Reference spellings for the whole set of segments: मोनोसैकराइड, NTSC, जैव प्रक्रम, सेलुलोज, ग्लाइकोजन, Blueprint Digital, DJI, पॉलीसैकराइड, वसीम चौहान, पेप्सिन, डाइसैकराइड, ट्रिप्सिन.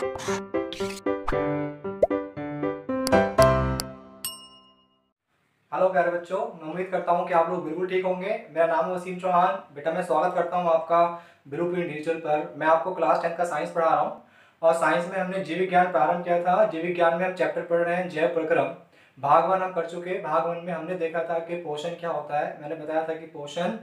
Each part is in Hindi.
हेलो प्यारे बच्चों, मैं उम्मीद करता हूं कि आप लोग बिल्कुल ठीक होंगे। मेरा नाम है वसीम चौहान। बेटा, मैं स्वागत करता हूं आपका ब्लूप्रिंट डिजिटल पर। मैं आपको क्लास 10 का साइंस पढ़ा रहा हूं और साइंस में हमने जीव विज्ञान प्रारंभ किया था। जीव विज्ञान में हम चैप्टर पढ़ रहे हैं जैव प्रक्रम। भाग 1 हम कर चुके। भाग 1 में हमने देखा था कि पोषण क्या होता है। मैंने बताया था कि पोषण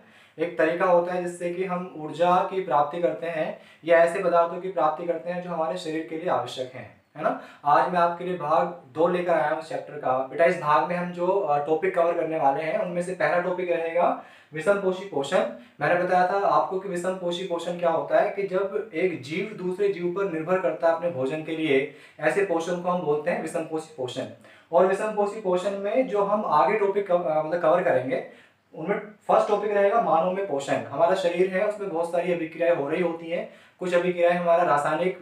एक तरीका होता है जिससे कि हम ऊर्जा की प्राप्ति करते हैं या ऐसे पदार्थों की प्राप्ति करते हैं जो हमारे शरीर के लिए आवश्यक हैं, है ना। आज मैं आपके लिए भाग 2 लेकर आया हूँ चैप्टर का। बेटा, इस भाग में हम जो टॉपिक कवर करने वाले हैं उनमें से पहला टॉपिक रहेगा विषमपोषी पोषण। मैंने बताया था आपको कि विषमपोषी पोषण क्या होता है, कि जब एक जीव दूसरे जीव पर निर्भर करता है अपने भोजन के लिए, ऐसे पोषण को हम बोलते हैं विषमपोषी पोषण। और विषमपोषी पोषण में जो हम आगे टॉपिक मतलब कवर करेंगे उनमें फर्स्ट टॉपिक रहेगा मानव में पोषण। हमारा शरीर है, उसमें बहुत सारी अभिक्रियाएं हो रही होती हैं। कुछ अभिक्रियाएं हमारा रासायनिक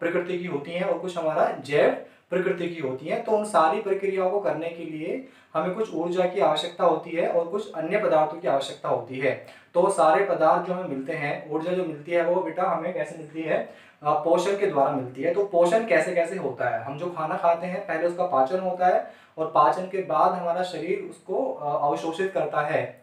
प्रकृति की होती हैं और कुछ हमारा जैव प्रकृति की होती हैं। तो उन सारी प्रक्रियाओं को करने के लिए हमें कुछ ऊर्जा की आवश्यकता होती है और कुछ अन्य पदार्थों की आवश्यकता होती है। तो सारे पदार्थ जो हमें मिलते हैं, ऊर्जा जो मिलती है, वो बेटा हमें कैसे मिलती है? पोषण के द्वारा मिलती है। तो पोषण कैसे कैसे होता है? हम जो खाना खाते हैं पहले उसका पाचन होता है और पाचन के बाद हमारा शरीर उसको अवशोषित करता है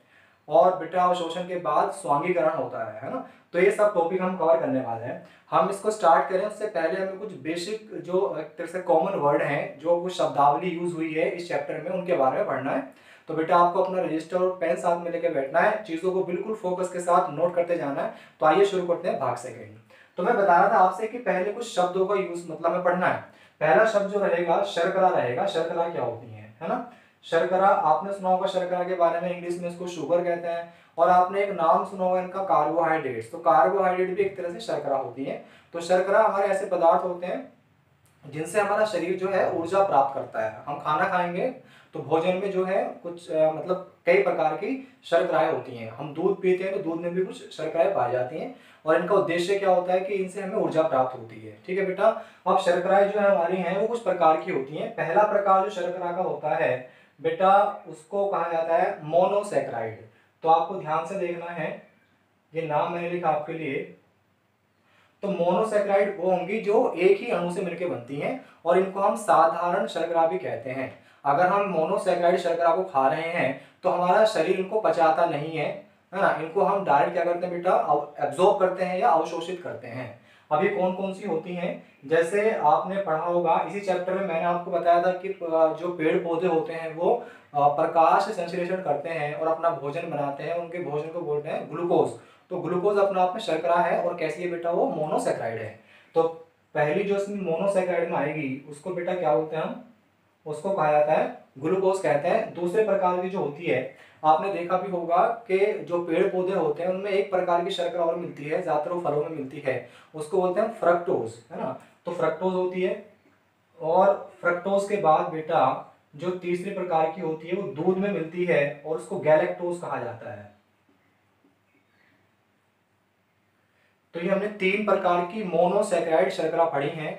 और बेटा अवशोषण के बाद स्वांगीकरण होता है ना। तो ये सब टॉपिक हम कवर करने वाले हैं। हम इसको स्टार्ट करें उससे पहले हमें कुछ बेसिक जो एक तरह से कॉमन वर्ड हैं, जो कुछ शब्दावली यूज हुई है इस चैप्टर में, उनके बारे में पढ़ना है। तो बेटा आपको अपना रजिस्टर और पेन साथ में लेकर बैठना है, चीज़ों को बिल्कुल फोकस के साथ नोट करते जाना है। तो आइए शुरू करते हैं भाग 2। तो मैं बता रहा था आपसे कि पहले कुछ शब्दों का यूज मतलब हमें पढ़ना है। पहला शब्द जो रहेगा शर्करा रहेगा। शर्करा क्या होती है ना? शर्करा आपने सुना होगा, शर्करा के बारे में इंग्लिश में इसको शुगर कहते हैं। और आपने एक नाम सुना होगा इनका, कार्बोहाइड्रेट्स। तो कार्बोहाइड्रेट भी एक तरह से शर्करा होती है। तो शर्करा हमारे ऐसे पदार्थ होते हैं जिनसे हमारा शरीर जो है ऊर्जा प्राप्त करता है। हम खाना खाएंगे तो भोजन में जो है कुछ मतलब कई प्रकार की शर्कराएं होती हैं। हम दूध पीते हैं तो दूध में भी कुछ शर्कराएं पाई जाती हैं और इनका उद्देश्य क्या होता है कि इनसे हमें ऊर्जा प्राप्त होती है। ठीक है बेटा। अब शर्कराएं जो है हमारी हैं वो कुछ प्रकार की होती हैं। पहला प्रकार जो शर्करा का होता है बेटा उसको कहा जाता है मोनोसैकराइड। तो आपको ध्यान से देखना है, ये नाम मैंने लिखा आपके लिए। तो मोनोसैकराइड वो होंगी जो एक ही अणु से मिलकर बनती हैं और इनको हम साधारण शर्करा भी कहते हैं। अगर हम मोनोसैकराइड शर्करा को खा रहे हैं तो हमारा शरीर इनको पचाता नहीं है, है ना। इनको हम डायरेक्ट क्या करते हैं बेटा, एब्जॉर्ब करते हैं या अवशोषित करते हैं। अभी कौन कौन सी होती हैं, जैसे आपने पढ़ा होगा इसी चैप्टर में, मैंने आपको बताया था कि जो पेड़ पौधे होते हैं वो प्रकाश संश्लेषण करते हैं और अपना भोजन बनाते हैं। उनके भोजन को बोलते हैं ग्लूकोज। तो ग्लूकोज अपना आप में शर्करा है और कैसी है बेटा, वो मोनोसैकराइड है। तो पहली जो इसमें मोनोसैकराइड में आएगी उसको बेटा क्या बोलते हैं हम, उसको कहा जाता है ग्लूकोज कहते हैं। दूसरे प्रकार की जो होती है, आपने देखा भी होगा कि जो पेड़ पौधे होते हैं उनमें एक प्रकार की शर्करा और मिलती है, ज़्यादातर वो फलों में मिलती है, उसको बोलते हैं फ्रक्टोज, है ना। तो फ्रक्टोज होती है। और फ्रक्टोज के बाद बेटा जो तीसरे प्रकार की होती है वो दूध में मिलती है और उसको गैलेक्टोज कहा जाता है। तो ये हमने 3 प्रकार की मोनोसैकराइड शर्करा पढ़ी है।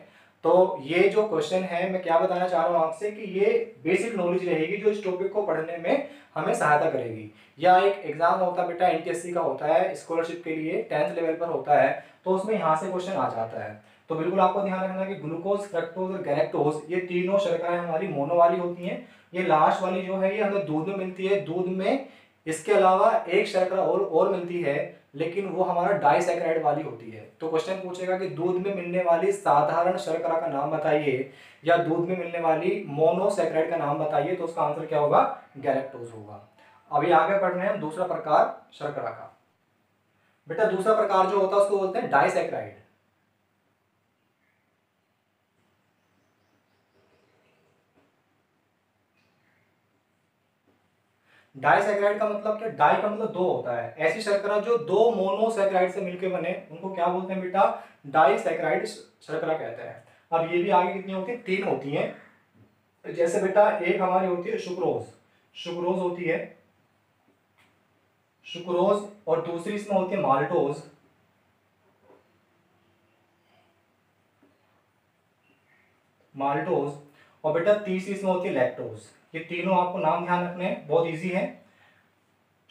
तो ये जो क्वेश्चन है, मैं क्या बताना चाह रहा हूँ आपसे कि ये बेसिक नॉलेज रहेगी जो इस टॉपिक को पढ़ने में हमें सहायता करेगी। या एक एग्जाम होता है बेटा NTSC का होता है, स्कॉलरशिप के लिए 10th लेवल पर होता है, तो उसमें यहाँ से क्वेश्चन आ जाता है। तो बिल्कुल आपको ध्यान रखना कि ग्लूकोज, फ्रक्टोज और गैलेक्टोज ये तीनों शर्कराएं हमारी मोनो वाली होती हैं। ये लास्ट वाली जो है ये हमें दूध में मिलती है। दूध में इसके अलावा एक शर्करा और मिलती है, लेकिन वो हमारा डाइसैकराइड वाली होती है। तो क्वेश्चन पूछेगा कि दूध में मिलने वाली साधारण शर्करा का नाम बताइए या दूध में मिलने वाली मोनोसैकराइड का नाम बताइए। तो उसका आंसर क्या होगा, गैलेक्टोज होगा। अभी आगे पढ़ रहे हैं दूसरा प्रकार शर्करा का। बेटा दूसरा प्रकार जो होता है उसको बोलते हैं डाइसैकराइड। डाइसैकराइड का मतलब क्या, डाई का मतलब 2 होता है। ऐसी शर्करा जो 2 मोनोसैकराइड से मिलकर बने उनको क्या बोलते हैं बेटा, डाइसैकराइड शर्करा कहते हैं। अब ये भी आगे कितनी होती है, 3 होती हैं। जैसे बेटा एक हमारी होती है सुक्रोज, सुक्रोज होती है सुक्रोज। और दूसरी इसमें होती है माल्टोज। माल्टोज। और बेटा तीसरी इसमें होती है लैक्टोज। ये तीनों आपको नाम ध्यान रखने हैं, बहुत इजी है।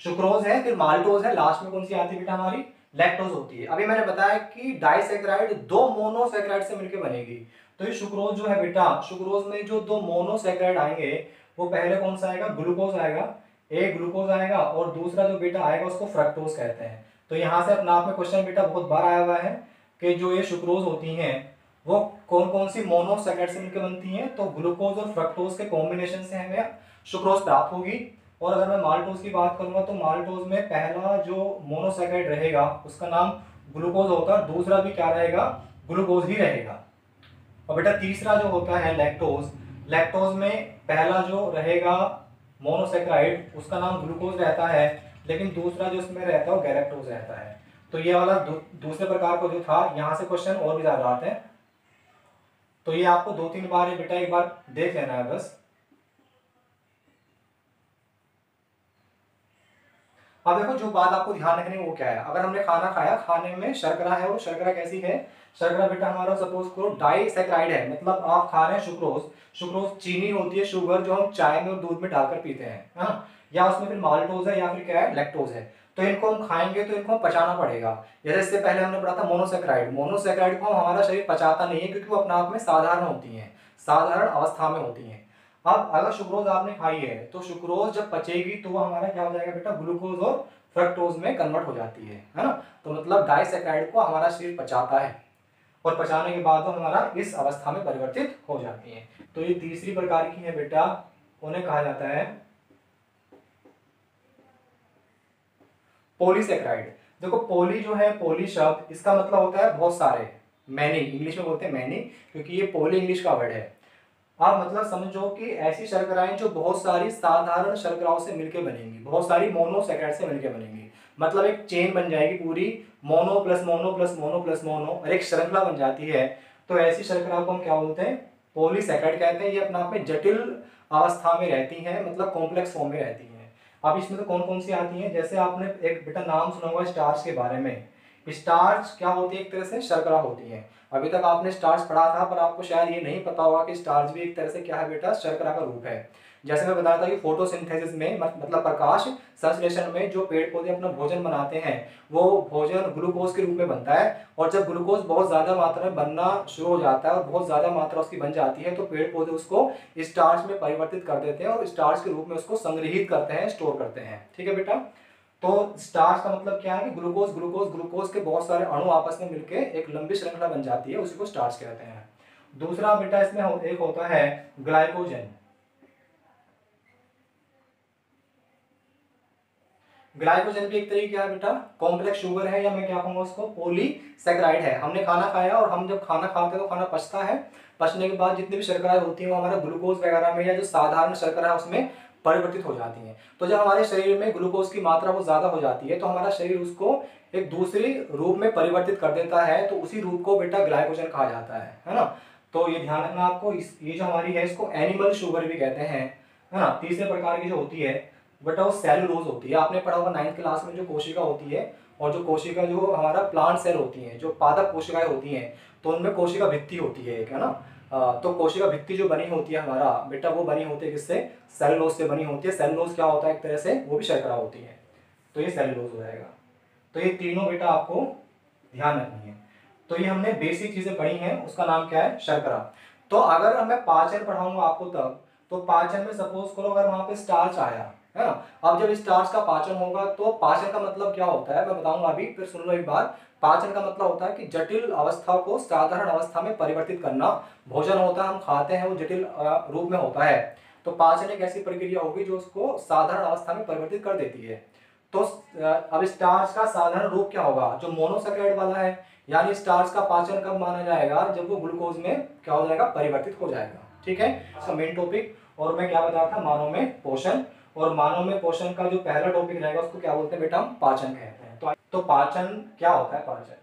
सुक्रोज है, फिर माल्टोज है, लास्ट में कौन सी आती है बेटा हमारी लैक्टोज होती है। अभी मैंने बताया कि डाइसैकराइड दो मोनोसैकराइड से मिलकर बनेगी, तो ये सुक्रोज जो है बेटा, सुक्रोज में जो दो मोनोसैकराइड आएंगे वो पहले कौन सा आएगा, ग्लूकोज आएगा, एक ग्लूकोज आएगा और दूसरा जो बेटा आएगा उसको फ्रक्टोज कहते हैं। तो यहाँ से अपना आप में क्वेश्चन बेटा बहुत बार आया हुआ है कि जो ये सुक्रोज होती हैं वो कौन कौन सी मोनोसैकराइड से मिलकर बनती हैं, तो ग्लूकोज और फ्रक्टोज के कॉम्बिनेशन से हमें सुक्रोज प्राप्त होगी। और अगर मैं माल्टोज की बात करूंगा तो माल्टोज में पहला जो मोनोसैकराइड रहेगा उसका नाम ग्लूकोज होगा, दूसरा भी क्या रहेगा, ग्लूकोज ही रहेगा। और बेटा तीसरा जो होता है लैक्टोज, लैक्टोज में पहला जो रहेगा मोनोसैकराइड उसका नाम ग्लूकोज रहता है, लेकिन दूसरा जो उसमें रहता है वो गैलेक्टोज रहता है। तो ये वाला दूसरे प्रकार का जो था, यहाँ से क्वेश्चन और भी ज़्यादा आते हैं, तो ये आपको दो तीन बार बेटा एक बार देख लेना है बस। अब देखो जो बात आपको ध्यान रखनी है वो क्या है, अगर हमने खाना खाया, खाने में शर्करा है और शर्करा कैसी है, शर्करा बेटा हमारा सपोज करो डाइसैकराइड है, मतलब आप खा रहे हैं सुक्रोज, सुक्रोज चीनी होती है, शुगर जो हम चाय में और दूध में डालकर पीते हैं, हाँ? या उसमें फिर माल्टोज है या फिर क्या है, लैक्टोज है। तो इनको हम खाएंगे तो इनको पचाना पड़ेगा। जैसे इससे पहले हमने पढ़ा था मोनोसैकराइड, मोनोसैकराइड को हमारा शरीर पचाता नहीं है क्योंकि वो अपने आप में साधारण होती हैं, साधारण अवस्था में होती हैं। अब अगर सुक्रोज आपने खाई है तो सुक्रोज जब पचेगी तो वो हमारा क्या हो जाएगा बेटा, ग्लूकोज और फ्रक्टोज में कन्वर्ट हो जाती है ना। तो मतलब डाइसैकराइड को हमारा शरीर पचाता है और पचाने के बाद वो हमारा इस अवस्था में परिवर्तित हो जाती है। तो ये तीसरी प्रकार की है बेटा, उन्हें कहा जाता है पॉलीसैकराइड। देखो पॉली जो है, पॉली शब्द इसका मतलब होता है बहुत सारे, मैनी, इंग्लिश में बोलते हैं मैनी, क्योंकि ये पॉली इंग्लिश का वर्ड है। आप मतलब समझो कि ऐसी शर्कराएं जो बहुत सारी साधारण शर्कराओं से मिलकर बनेंगी, बहुत सारी मोनोसैकराइड से मिलकर बनेंगी, मतलब एक चेन बन जाएगी पूरी, mono plus mono plus mono plus mono और एक श्रृंखला बन जाती है। तो ऐसी शर्कराओं को हम क्या बोलते हैं, पॉलीसैकराइड कहते हैं। ये अपने आप में जटिल अवस्था में रहती है, मतलब कॉम्प्लेक्स फॉर्म में रहती है। अब इसमें तो कौन कौन सी आती हैं, जैसे आपने एक बेटा नाम सुना होगा स्टार्च के बारे में। स्टार्च क्या होती है, एक तरह से शर्करा होती है। अभी तक आपने स्टार्च पढ़ा था पर आपको शायद ये नहीं पता होगा कि स्टार्च भी एक तरह से क्या है बेटा, शर्करा का रूप है। जैसे मैं बताया था कि फोटोसिंथेसिस में मतलब प्रकाश संश्लेषण में जो पेड़ पौधे अपना भोजन बनाते हैं वो भोजन ग्लूकोज के रूप में बनता है, और जब ग्लूकोज बहुत ज़्यादा मात्रा में बनना शुरू हो जाता है और बहुत ज़्यादा मात्रा उसकी बन जाती है तो पेड़ पौधे उसको स्टार्च में परिवर्तित कर देते हैं और स्टार्च के रूप में उसको संग्रहित करते हैं, स्टोर करते हैं। ठीक है बेटा, तो स्टार्च का मतलब क्या है कि ग्लूकोज ग्लूकोज ग्लूकोज के बहुत सारे अणु आपस में मिलकर एक लंबी श्रृंखला बन जाती है, उसी को स्टार्च कहते हैं। दूसरा बेटा इसमें एक होता है ग्लाइकोजन। ग्लाइकोजन भी एक तरीके का बेटा कॉम्प्लेक्स शुगर है, या मैं क्या कहूँगा उसको, पॉलीसैकराइड है। हमने खाना खाया और हम जब खाना खाते हैं तो खाना पचता है, पचने के बाद जितनी भी शर्कराएं होती हैं वो हमारा ग्लूकोज वगैरह में या जो साधारण शर्करा है उसमें परिवर्तित हो जाती हैं। तो जब हमारे शरीर में ग्लूकोज की मात्रा बहुत ज़्यादा हो जाती है तो हमारा शरीर उसको एक दूसरे रूप में परिवर्तित कर देता है, तो उसी रूप को बेटा ग्लाइकोजन कहा जाता है ना। तो ये ध्यान रखना आपको, ये जो हमारी है इसको एनिमल शुगर भी कहते हैं, है ना। तीसरे प्रकार की जो होती है बेटा वो सेलुलोज होती है। आपने पढ़ा होगा 9th क्लास में जो कोशिका होती है, और जो कोशिका जो हमारा प्लांट सेल होती हैं, जो पादप कोशिकाएं होती हैं, तो उनमें कोशिका भित्ति होती है एक, है ना। तो कोशिका भित्ति जो बनी होती है हमारा बेटा वो बनी होती है किससे, सेलुलोज से बनी होती है। सेलुलोज क्या होता है, एक तरह से वो भी शर्करा होती है, तो ये सेलुलोज हो जाएगा। तो ये तीनों बेटा आपको ध्यान रखनी है। तो ये हमने बेसिक चीज़ें पढ़ी हैं, उसका नाम क्या है, शर्करा। तो अगर मैं पाचन पढ़ाऊंगा आपको तब, तो पाचन में सपोज करो अगर वहाँ पे स्टार्च आया, है ना। अब जब स्टार्च का पाचन होगा तो पाचन का मतलब क्या होता है मैं बताऊंगा अभी, फिर सुन लो एक बार। पाचन का मतलब होता है कि जटिल अवस्था को साधारण अवस्था में परिवर्तित करना। भोजन होता है हम खाते हैं वो जटिल रूप में होता है, तो पाचन एक ऐसी प्रक्रिया होगी जो उसको साधारण अवस्था में परिवर्तित कर देती है। तो अब स्टार्च का साधारण रूप क्या होगा, जो मोनोसैकराइड वाला है, यानी स्टार्च का पाचन कब माना जाएगा, जब वो ग्लूकोज में क्या हो जाएगा, परिवर्तित हो जाएगा। ठीक है, इसका मेन टॉपिक। और मैं क्या बताया था, मानव में पोषण, और मानव में पोषण का जो पहला टॉपिक रहेगा उसको क्या बोलते हैं बेटा, हम पाचन कहते हैं। तो पाचन क्या होता है, पाचन,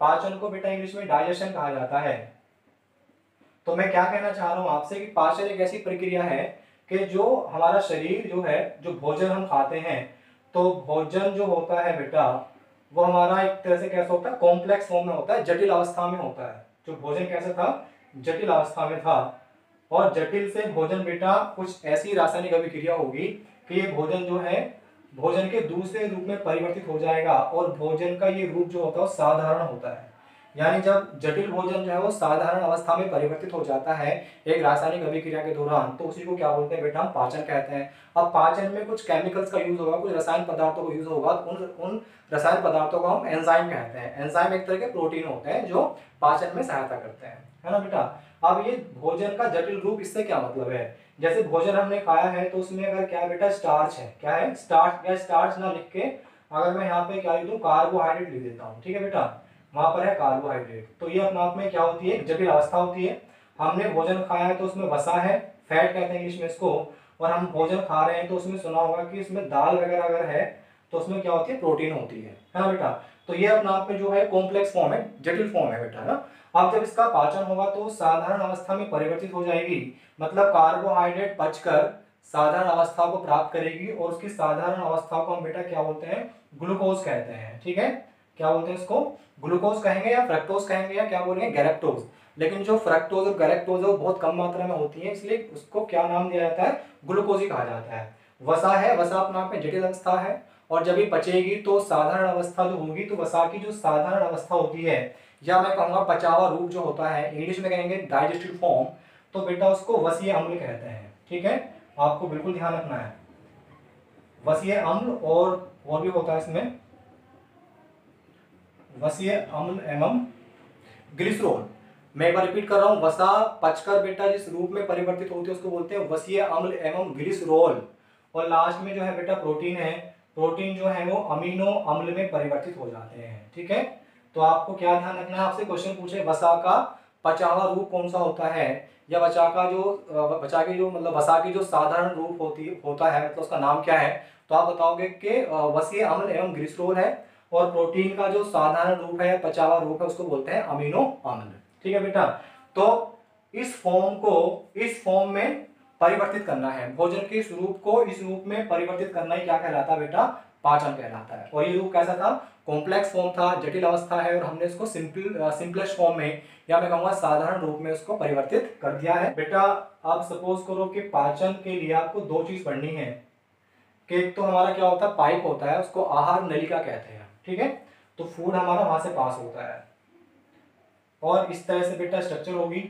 पाचन को बेटा इंग्लिश में डाइजेशन कहा जाता है। तो मैं क्या कहना चाह रहा हूँ आपसे कि पाचन एक ऐसी प्रक्रिया है कि जो हमारा शरीर जो है, जो भोजन हम खाते हैं, तो भोजन जो होता है बेटा वो हमारा एक तरह से कैसा होता है, कॉम्प्लेक्स फॉर्म में होता है, जटिल अवस्था में होता है। जो भोजन कैसा था, जटिल अवस्था में था, और जटिल से भोजन बेटा कुछ ऐसी रासायनिक अभिक्रिया होगी कि ये भोजन जो है भोजन के दूसरे रूप में परिवर्तित हो जाएगा और भोजन का ये रूप जो होता है वो साधारण होता है। यानी जब जटिल भोजन जो है वो साधारण अवस्था में परिवर्तित हो जाता है एक रासायनिक अभिक्रिया के दौरान, तो उसी को क्या बोलते हैं बेटा, हम पाचन कहते हैं। अब पाचन में कुछ केमिकल्स का यूज होगा, कुछ रसायन पदार्थों का यूज होगा, तो उन रसायन पदार्थों को हम एंजाइम कहते हैं। एंजाइम एक तरह के प्रोटीन होते हैं जो पाचन में सहायता करते हैं, है ना बेटा। अब ये भोजन का जटिल रूप, इससे क्या मतलब है, जैसे भोजन हमने खाया है तो उसमें अगर क्या है बेटा, स्टार्च है, क्या है स्टार्च, या स्टार्च ना लिख के अगर मैं यहाँ पे क्या लिख दूँ, कार्बोहाइड्रेट लिख देता हूँ, ठीक है बेटा, वहाँ पर है कार्बोहाइड्रेट, तो ये अपने आप में क्या होती है, जटिल अवस्था होती है। हमने भोजन खाया है तो उसमें वसा है, फैट कहते हैं इंग्लिश में इसको, और हम भोजन खा रहे हैं तो उसमें सुना होगा कि इसमें दाल वगैरह अगर है तो उसमें क्या होती है, प्रोटीन होती है, है ना बेटा। तो ये अपने आप में जो है कॉम्प्लेक्स फॉर्म है, जटिल फॉर्म है बेटा, है ना। अब जब इसका पाचन होगा तो साधारण अवस्था में परिवर्तित हो जाएगी, मतलब कार्बोहाइड्रेट पचकर साधारण अवस्था को प्राप्त करेगी और उसकी साधारण अवस्था को हम बेटा क्या बोलते हैं, ग्लूकोज कहते हैं, ठीक है, क्या बोलते हैं इसको, ग्लूकोज कहेंगे या फ्रक्टोज कहेंगे या क्या बोलेंगे, गैलेक्टोज। लेकिन जो फ्रक्टोज और गैलेक्टोज है वो बहुत कम मात्रा में होती है, इसलिए उसको क्या नाम दिया जाता है, ग्लूकोज ही कहा जाता है। वसा है, वसा अपने आप में जटिल अवस्था है और जब ये पचेगी तो साधारण अवस्था जो होगी, तो वसा की जो साधारण अवस्था होती है, या मैं कहूँगा पचावा रूप जो होता है, इंग्लिश में कहेंगे डाइजेस्टिव फॉर्म, तो बेटा उसको वसीय अम्ल कहते हैं, ठीक है, आपको बिल्कुल ध्यान रखना है। वसीय अम्ल और भी होता है इसमें वसीय अम्ल एवं ग्लिसरॉल। मैं एक बार रिपीट कर रहा हूँ, वसा पचकर बेटा जिस रूप में परिवर्तित होती है उसको बोलते हैं वसीय अम्ल एवं ग्लिसरॉल। और लास्ट में जो है बेटा प्रोटीन है, प्रोटीन जो है वो अमीनो अम्ल में परिवर्तित हो जाते हैं, ठीक है। तो आपको क्या ध्यान रखना है, आपसे क्वेश्चन पूछे वसा का पचावा रूप कौन सा होता है, या बचा के जो मतलब वसा की जो साधारण रूप होता है मतलब उसका नाम क्या है, तो आप बताओगे कि वसीय अम्ल एवं ग्लिसरॉल है, और प्रोटीन का जो साधारण रूप है, पचावा रूप है, उसको बोलते हैं अमीनो अम्ल, ठीक है बेटा। तो इस फॉर्म को इस फॉर्म में परिवर्तित करना है, भोजन के इस रूप को इस रूप में परिवर्तित करना ही क्या कहलाता है बेटा, पाचन कहलाता है। और ये रूप कैसा था, कॉम्प्लेक्स फॉर्म था, जटिल अवस्था है, और हमने इसको सिंपलेस्ट फॉर्म में, या मैं कहूँगा साधारण रूप में उसको परिवर्तित कर दिया है बेटा। आप सपोज करो कि पाचन के लिए आपको दो चीज़ पढ़नी है, कि एक तो हमारा क्या होता है पाइप होता है, उसको आहार नलिका कहते हैं, ठीक है, तो फूड हमारा वहाँ से पास होता है, और इस तरह से बेटा स्ट्रक्चर होगी,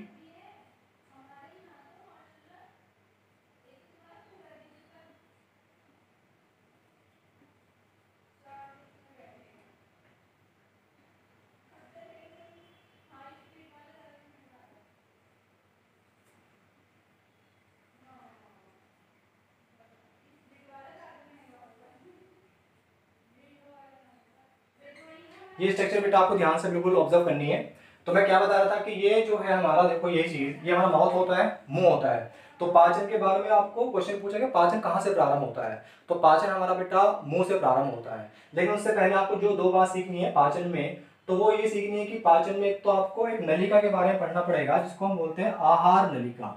ये स्ट्रक्चर बेटा आपको ध्यान से बिल्कुल ऑब्जर्व करनी है। तो मैं क्या बता रहा था कि ये जो है हमारा, देखो ये चीज, ये हमारा माउथ होता है, मुंह होता है। तो पाचन के बारे में आपको क्वेश्चन पूछा कि पाचन कहाँ से प्रारंभ होता है, तो पाचन हमारा बेटा मुंह से प्रारंभ होता है। लेकिन उससे पहले आपको जो दो बात सीखनी है पाचन में, तो वो ये सीखनी है कि पाचन में एक तो आपको एक नलिका के बारे में पढ़ना पड़ेगा, जिसको हम बोलते हैं आहार नलिका,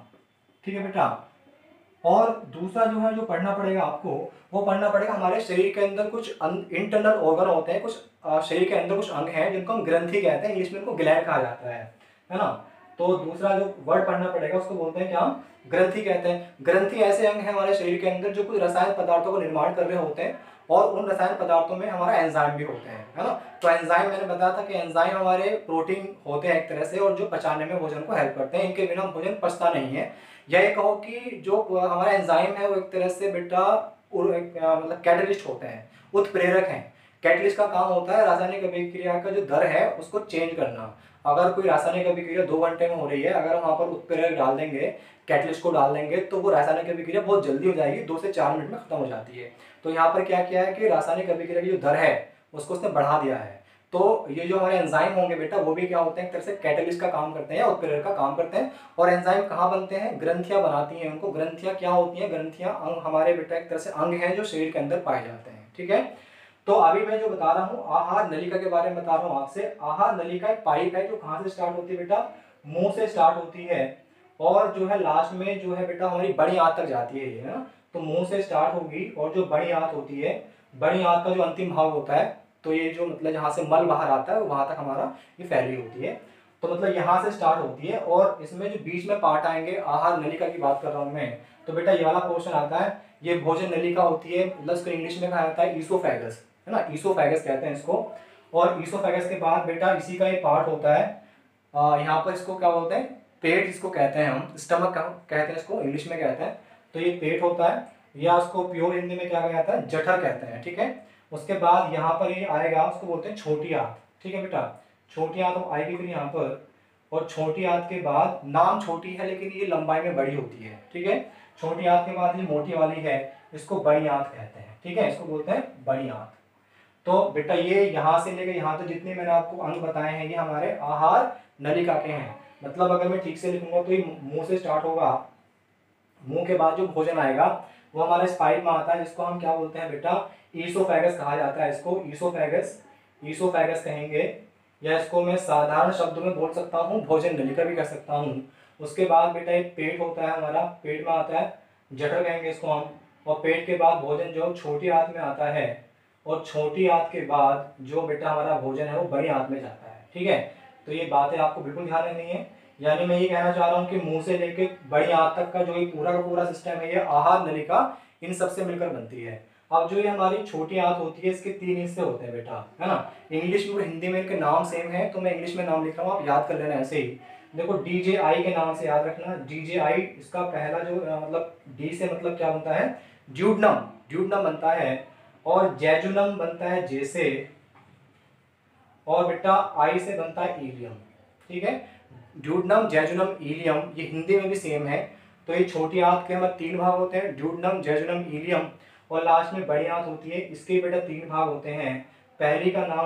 ठीक है बेटा। और दूसरा जो है जो पढ़ना पड़ेगा आपको, वो पढ़ना पड़ेगा हमारे शरीर के अंदर कुछ इंटरनल ऑर्गन होते हैं, कुछ शरीर के अंदर कुछ अंग हैं जिनको हम ग्रंथि कहते हैं, इंग्लिश में उनको ग्लैंड कहा जाता है ना। तो दूसरा जो वर्ड पढ़ना पड़ेगा उसको बोलते हैं क्या, ग्रंथि कहते हैं। ग्रंथि ऐसे अंग हैं हमारे शरीर के अंदर जो कुछ रसायन पदार्थों का निर्माण कर रहे होते हैं, और उन रसायन पदार्थों में हमारा एंजाइम भी होते हैं, है ना। तो एंजाइम, मैंने बताया था कि एंजाइम हमारे प्रोटीन होते हैं एक तरह से, और जो पचाने में भोजन को हेल्प करते हैं, इनके बिना भोजन पचता नहीं है। या ये कहो कि जो हमारा एंजाइम है वो एक तरह से बेटा मतलब कैटलिस्ट होते हैं, उत्प्रेरक हैं। कैटलिस्ट का काम होता है रासायनिक अभिक्रिया का जो दर है उसको चेंज करना। अगर कोई रासायनिक अभिक्रिया 2 घंटे में हो रही है, अगर हम वहाँ पर उत्प्रेरक डाल देंगे, कैटलिस्ट को डाल देंगे, तो वो रासायनिक अभिक्रिया बहुत जल्दी हो जाएगी, 2 से 4 मिनट में खत्म हो जाती है। तो यहाँ पर क्या किया है कि रासायनिक अभिक्रिया की जो दर है उसको उसने बढ़ा दिया है। तो ये जो हमारे एंजाइम होंगे बेटा वो भी क्या होते हैं, एक तरह से कैटलिस्ट का काम करते हैं या उत्प्रेरक का काम करते हैं। और एंजाइम कहाँ बनते हैं, ग्रंथियाँ बनाती हैं उनको। ग्रंथियाँ क्या होती हैं, ग्रंथियाँ अंग हमारे बेटा एक तरह से अंग हैं जो शरीर के अंदर पाए जाते हैं, ठीक है। तो अभी मैं जो बता रहा हूँ आहार नलिका के बारे में बता रहा हूँ आपसे। आहार नलिका एक पाइप है जो कहाँ से स्टार्ट होती है बेटा, मुंह से स्टार्ट होती है, और जो है लास्ट में जो है बेटा हमारी बड़ी आंत तक जाती है, ये ना। तो मुंह से स्टार्ट होगी, और जो बड़ी आंत होती है, बड़ी आंत का जो अंतिम भाग होता है, तो ये जो मतलब जहाँ से मल बाहर आता है वहाँ तक हमारा ये फैली होती है। तो मतलब यहाँ से स्टार्ट होती है और इसमें जो बीच में पार्ट आएंगे आहार नलिका की बात कर रहा हूँ मैं, तो बेटा ये वाला पोर्शन आता है, ये भोजन नलिका होती है, प्लस को इंग्लिश में कहा जाता है ईसोफेगस, है ना, ईसोफेगस कहते हैं इसको। और ईसोफेगस के बाद बेटा इसी का एक पार्ट होता है, यहाँ पर इसको क्या बोलते हैं, पेट इसको कहते हैं हम, स्टमक कहते हैं इसको, इंग्लिश में कहते हैं। तो ये पेट होता है, या उसको प्योर हिंदी में क्या कहा जाता है, जठर कहते हैं, ठीक है। उसके बाद यहाँ पर ये आएगा, उसको बोलते हैं छोटी आंत, ठीक है बेटा, छोटी आंत आएगी फिर यहाँ पर। और छोटी आंत के बाद, नाम छोटी है लेकिन ये लंबाई में बड़ी होती है, ठीक है। छोटी आंत के बाद ये मोटी वाली है, इसको बड़ी आंत कहते हैं, ठीक है, इसको बोलते हैं बड़ी आंत। तो बेटा ये यहाँ से लेकर यहाँ तक जितने मैंने आपको अंग बताए हैं ये हमारे आहार नलिका के हैं। मतलब अगर मैं ठीक से लिखूंगा तो ये मुँह से स्टार्ट होगा, मुँह के बाद जो भोजन आएगा वो हमारे स्पाइन में आता है, जिसको हम क्या बोलते हैं बेटा, ईसोफेगस कहा जाता है इसको, ईसोफेगस, ईसोफेगस कहेंगे, या इसको मैं साधारण शब्दों में बोल सकता हूँ भोजन नलिका भी कर सकता हूँ। उसके बाद बेटा एक पेट होता है हमारा, पेट में आता है, जठर कहेंगे इसको हम। और पेट के बाद भोजन जो छोटी आंत में आता है, और छोटी आंत के बाद जो बेटा हमारा भोजन है वो बड़ी आंत में जाता है, ठीक है। तो ये बातें आपको बिल्कुल ध्यान रखनी है, यानी मैं ये कहना चाह रहा हूँ कि मुंह से लेके बड़ी आंत तक का जो ये पूरा का पूरा सिस्टम है, ये आहार नलिका इन सबसे मिलकर बनती है। अब जो ये हमारी छोटी आंत होती है इसके तीन हिस्से होते हैं बेटा, है ना, इंग्लिश में और हिंदी में इनके नाम सेम है, तो मैं इंग्लिश में नाम लिख रहा हूँ, आप याद कर लेना ऐसे ही। देखो DJI के नाम से याद रखना, DJI इसका पहला जो मतलब D से मतलब क्या बनता है, ड्यूडनम, ड्यूडनम बनता है। और जेजुनम बनता है J से, और बेटा I से बनता है इलियम, ठीक है। ड्यूडनम, जेजुनम, इलियम ये हिंदी में भी सेम है। तो ये छोटी आंत के हमारे तीन भाग होते हैं, ड्यूडनम, जेजुनम, इलियम, और लास्ट में बड़ी आंत होती है, इसके बेटा तीन भाग होते हैं। पहले का नाम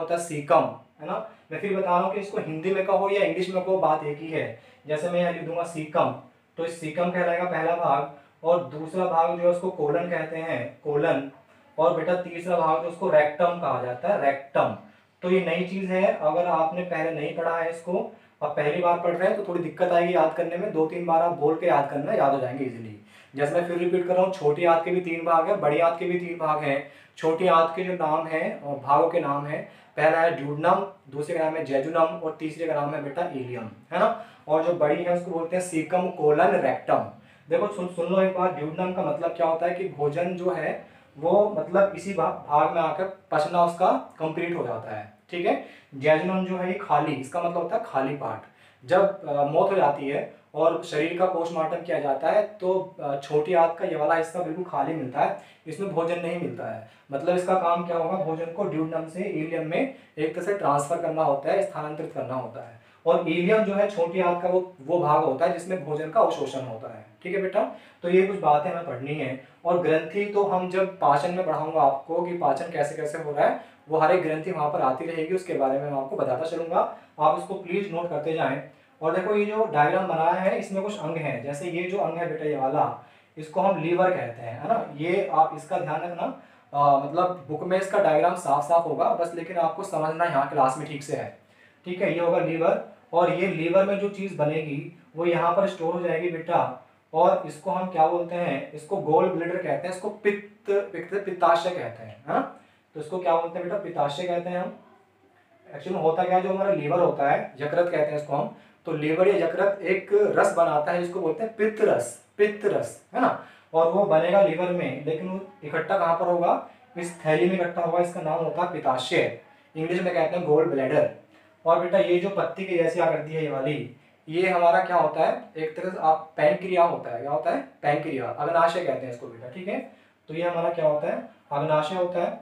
होता है सीकम, है ना, मैं फिर बता रहा हूँ कि इसको हिंदी में कहो या इंग्लिश में कहो बात एक ही है। जैसे मैं यहाँ लिख दूंगा सीकम, तो इस सीकम कहलाएगा पहला भाग, और दूसरा भाग जो है उसको कोलन कहते हैं, कोलन, और बेटा तीसरा भाग जो उसको रेक्टम कहा जाता है, रेक्टम। तो ये नई चीज़ है, अगर आपने पहले नहीं पढ़ा है इसको, आप पहली बार पढ़ रहे हैं तो थोड़ी दिक्कत आएगी याद करने में, 2-3 बार आप बोल के याद करना, याद हो जाएंगे इजीली। जैसे मैं फिर रिपीट कर रहा हूँ, छोटी आंत के भी तीन भाग हैं, बड़ी आंत के भी तीन भाग हैं। छोटी आंत के जो नाम हैं और भागों के नाम हैं, पहला है ड्यूडनम, दूसरे का नाम है जेजुनम, और तीसरे का नाम है बेटा इलियम, है ना। और जो बड़ी है उसको बोलते हैं सीकम, कोलन, रेक्टम। देखो सुन लो एक बार, ड्यूडनम का मतलब क्या होता है कि भोजन जो है वो मतलब इसी भाग में आकर पचना उसका कंप्लीट हो जाता है, ठीक है। जेजुनम जो है ये खाली, इसका मतलब होता है खाली पार्ट। जब मौत हो जाती है और शरीर का पोस्टमार्टम किया जाता है तो छोटी आंत का ये वाला हिस्सा बिल्कुल खाली मिलता है, इसमें भोजन नहीं मिलता है। मतलब इसका काम क्या होगा, भोजन को ड्यूडनम से इलियम में एक तरह से ट्रांसफर करना होता है, स्थानांतरित करना होता है। और इलियम जो है छोटी आंत का वो भाग होता है जिसमें भोजन का अवशोषण होता है, ठीक है बेटा। तो ये कुछ बातें हमें पढ़नी है। और ग्रंथि तो हम जब पाचन में पढ़ाऊंगा आपको कि पाचन कैसे कैसे हो रहा है, वो हर एक ग्रंथि वहाँ पर आती रहेगी, उसके बारे में मैं आपको बताता चलूंगा, आप इसको प्लीज नोट करते जाएं। और देखो ये जो डायग्राम बनाया है इसमें कुछ अंग हैं, जैसे ये जो अंग है बेटा ये वाला, इसको हम लीवर कहते हैं, है ना। ये आप इसका ध्यान रखना, मतलब बुक में इसका डायग्राम साफ साफ होगा बस, लेकिन आपको समझना यहाँ क्लास में ठीक से है, ठीक है। ये होगा लीवर, और ये लीवर में जो चीज़ बनेगी वो यहाँ पर स्टोर हो जाएगी बेटा, और इसको हम क्या बोलते हैं, इसको गोल ब्लैडर कहते हैं, इसको पित्ताशय कहते हैं, है ना। तो इसको क्या बोलते हैं बेटा, पित्ताशय कहते हैं हम। एक्चुअली होता क्या है, जो हमारा लीवर होता है, यकृत कहते हैं इसको हम, तो लीवर या यकृत एक रस बनाता है जिसको बोलते हैं पित्त रस, है ना। और वो बनेगा लीवर में, लेकिन वो इकट्ठा कहाँ पर होगा, इस थैली में इकट्ठा होगा, इसका नाम होता है पित्ताशय, इंग्लिश में कहते हैं गोल ब्लैडर। और बेटा ये जो पत्ती की जैसी आकृति है ये वाली, ये हमारा क्या होता है, एक तरह से आप पैनक्रिया होता है, क्या होता है, पैनक्रिया, अग्नाशय कहते हैं इसको बेटा, ठीक है। तो ये हमारा क्या होता है, अग्नाशय होता है।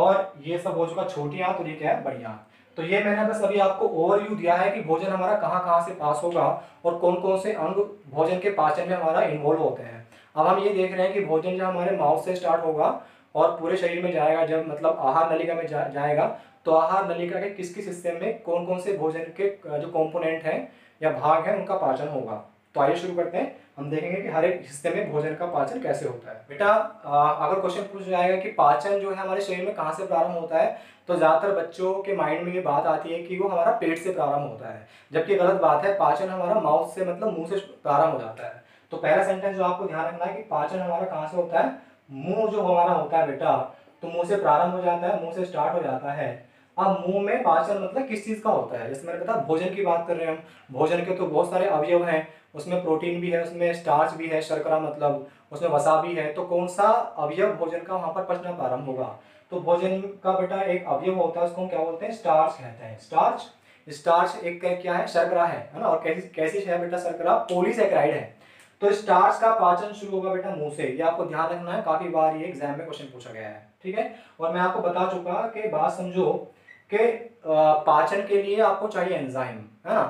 और ये सब हो चुका छोटी आंत, और ये क्या है, बड़ी आंत। तो ये मैंने बस अभी आपको ओवरव्यू दिया है कि भोजन हमारा कहाँ कहाँ से पास होगा और कौन कौन से अंग भोजन के पाचन में हमारा इन्वॉल्व होते हैं। अब हम ये देख रहे हैं कि भोजन जो हमारे माउथ से स्टार्ट होगा और पूरे शरीर में जाएगा, जब मतलब आहार नलिका में जाएगा तो आहार नलिका के किस किस हिस्से में कौन कौन से भोजन के जो कंपोनेंट हैं या भाग हैं उनका पाचन होगा। तो आइए शुरू करते हैं, हम देखेंगे कि हर एक हिस्से में भोजन का पाचन कैसे होता है। बेटा अगर क्वेश्चन पूछ जाएगा कि पाचन जो है हमारे शरीर में कहाँ से प्रारंभ होता है, तो ज़्यादातर बच्चों के माइंड में ये बात आती है कि वो हमारा पेट से प्रारंभ होता है, जबकि गलत बात है। पाचन हमारा माउथ से मतलब मुँह से प्रारंभ हो जाता है। तो पहला सेंटेंस जो आपको ध्यान रखना है कि पाचन हमारा कहाँ से होता है, मुँह जो हमारा होता है बेटा, तो मुँह से प्रारंभ हो जाता है, मुँह से स्टार्ट हो जाता है। अब मुंह में पाचन मतलब किस चीज़ का होता है, जैसे मैंने बताया भोजन की बात कर रहे हैं हम। भोजन के तो बहुत सारे अवयव हैं, उसमें प्रोटीन भी है, उसमें स्टार्च भी है, शर्करा मतलब उसमें वसा भी है, तो कौन सा अवयव भोजन का वहाँ पर पचना प्रारंभ होगा। तो भोजन का बेटा एक अवयव होता है, उसको हम क्या बोलते हैं, स्टार्च कहते हैं। स्टार्च एक क्या है, शर्करा है ना। और कैसी है बेटा शर्करा, पॉलीसैकेराइड है। तो स्टार्च का पाचन शुरू होगा बेटा मुंह से, ये आपको ध्यान रखना है, काफी बार ये एग्जाम में क्वेश्चन पूछा गया है, ठीक है। और मैं आपको बता चुका कि बात समझो कि पाचन के लिए आपको चाहिए एंजाइम, है ना।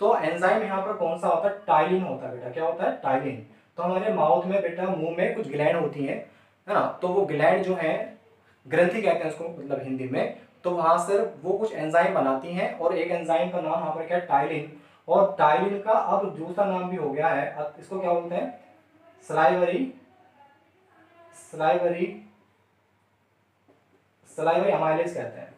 तो एंजाइम यहाँ पर कौन सा होता है, टाइलिन होता है बेटा। क्या होता है, टाइलिन। तो हमारे माउथ में बेटा मुंह में कुछ ग्लैंड होती है ना, तो वो ग्लैंड जो है ग्रंथि कहते हैं उसको मतलब हिंदी में, तो वहाँ से वो कुछ एंजाइम बनाती हैं और एक एंजाइम का नाम यहाँ पर क्या है, टाइलिन। और टाइलिन का अब दूसरा नाम भी हो गया है, अब इसको क्या बोलते हैं, सलाइवरी अमाइलेज कहते हैं।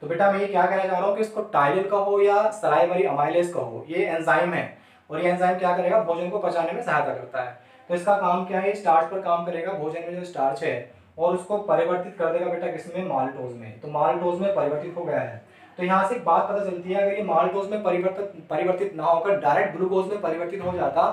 तो बेटा मैं ये क्या कहना चाह रहा हूँ कि इसको टाइलिन का हो या सलाइवरी अमाइलेज का हो, ये एंजाइम है और ये एंजाइम क्या करेगा, भोजन को पचाने में सहायता करता है। तो इसका काम क्या है, स्टार्च पर काम करेगा, भोजन में जो स्टार्च है, और उसको परिवर्तित कर देगा बेटा किसमें, माल्टोज में। तो माल्टोज में परिवर्तित हो गया है। तो यहाँ से एक बात पता चलती है, अगर ये माल्टोज में परिवर्तित ना होकर डायरेक्ट ग्लूकोज में परिवर्तित हो जाता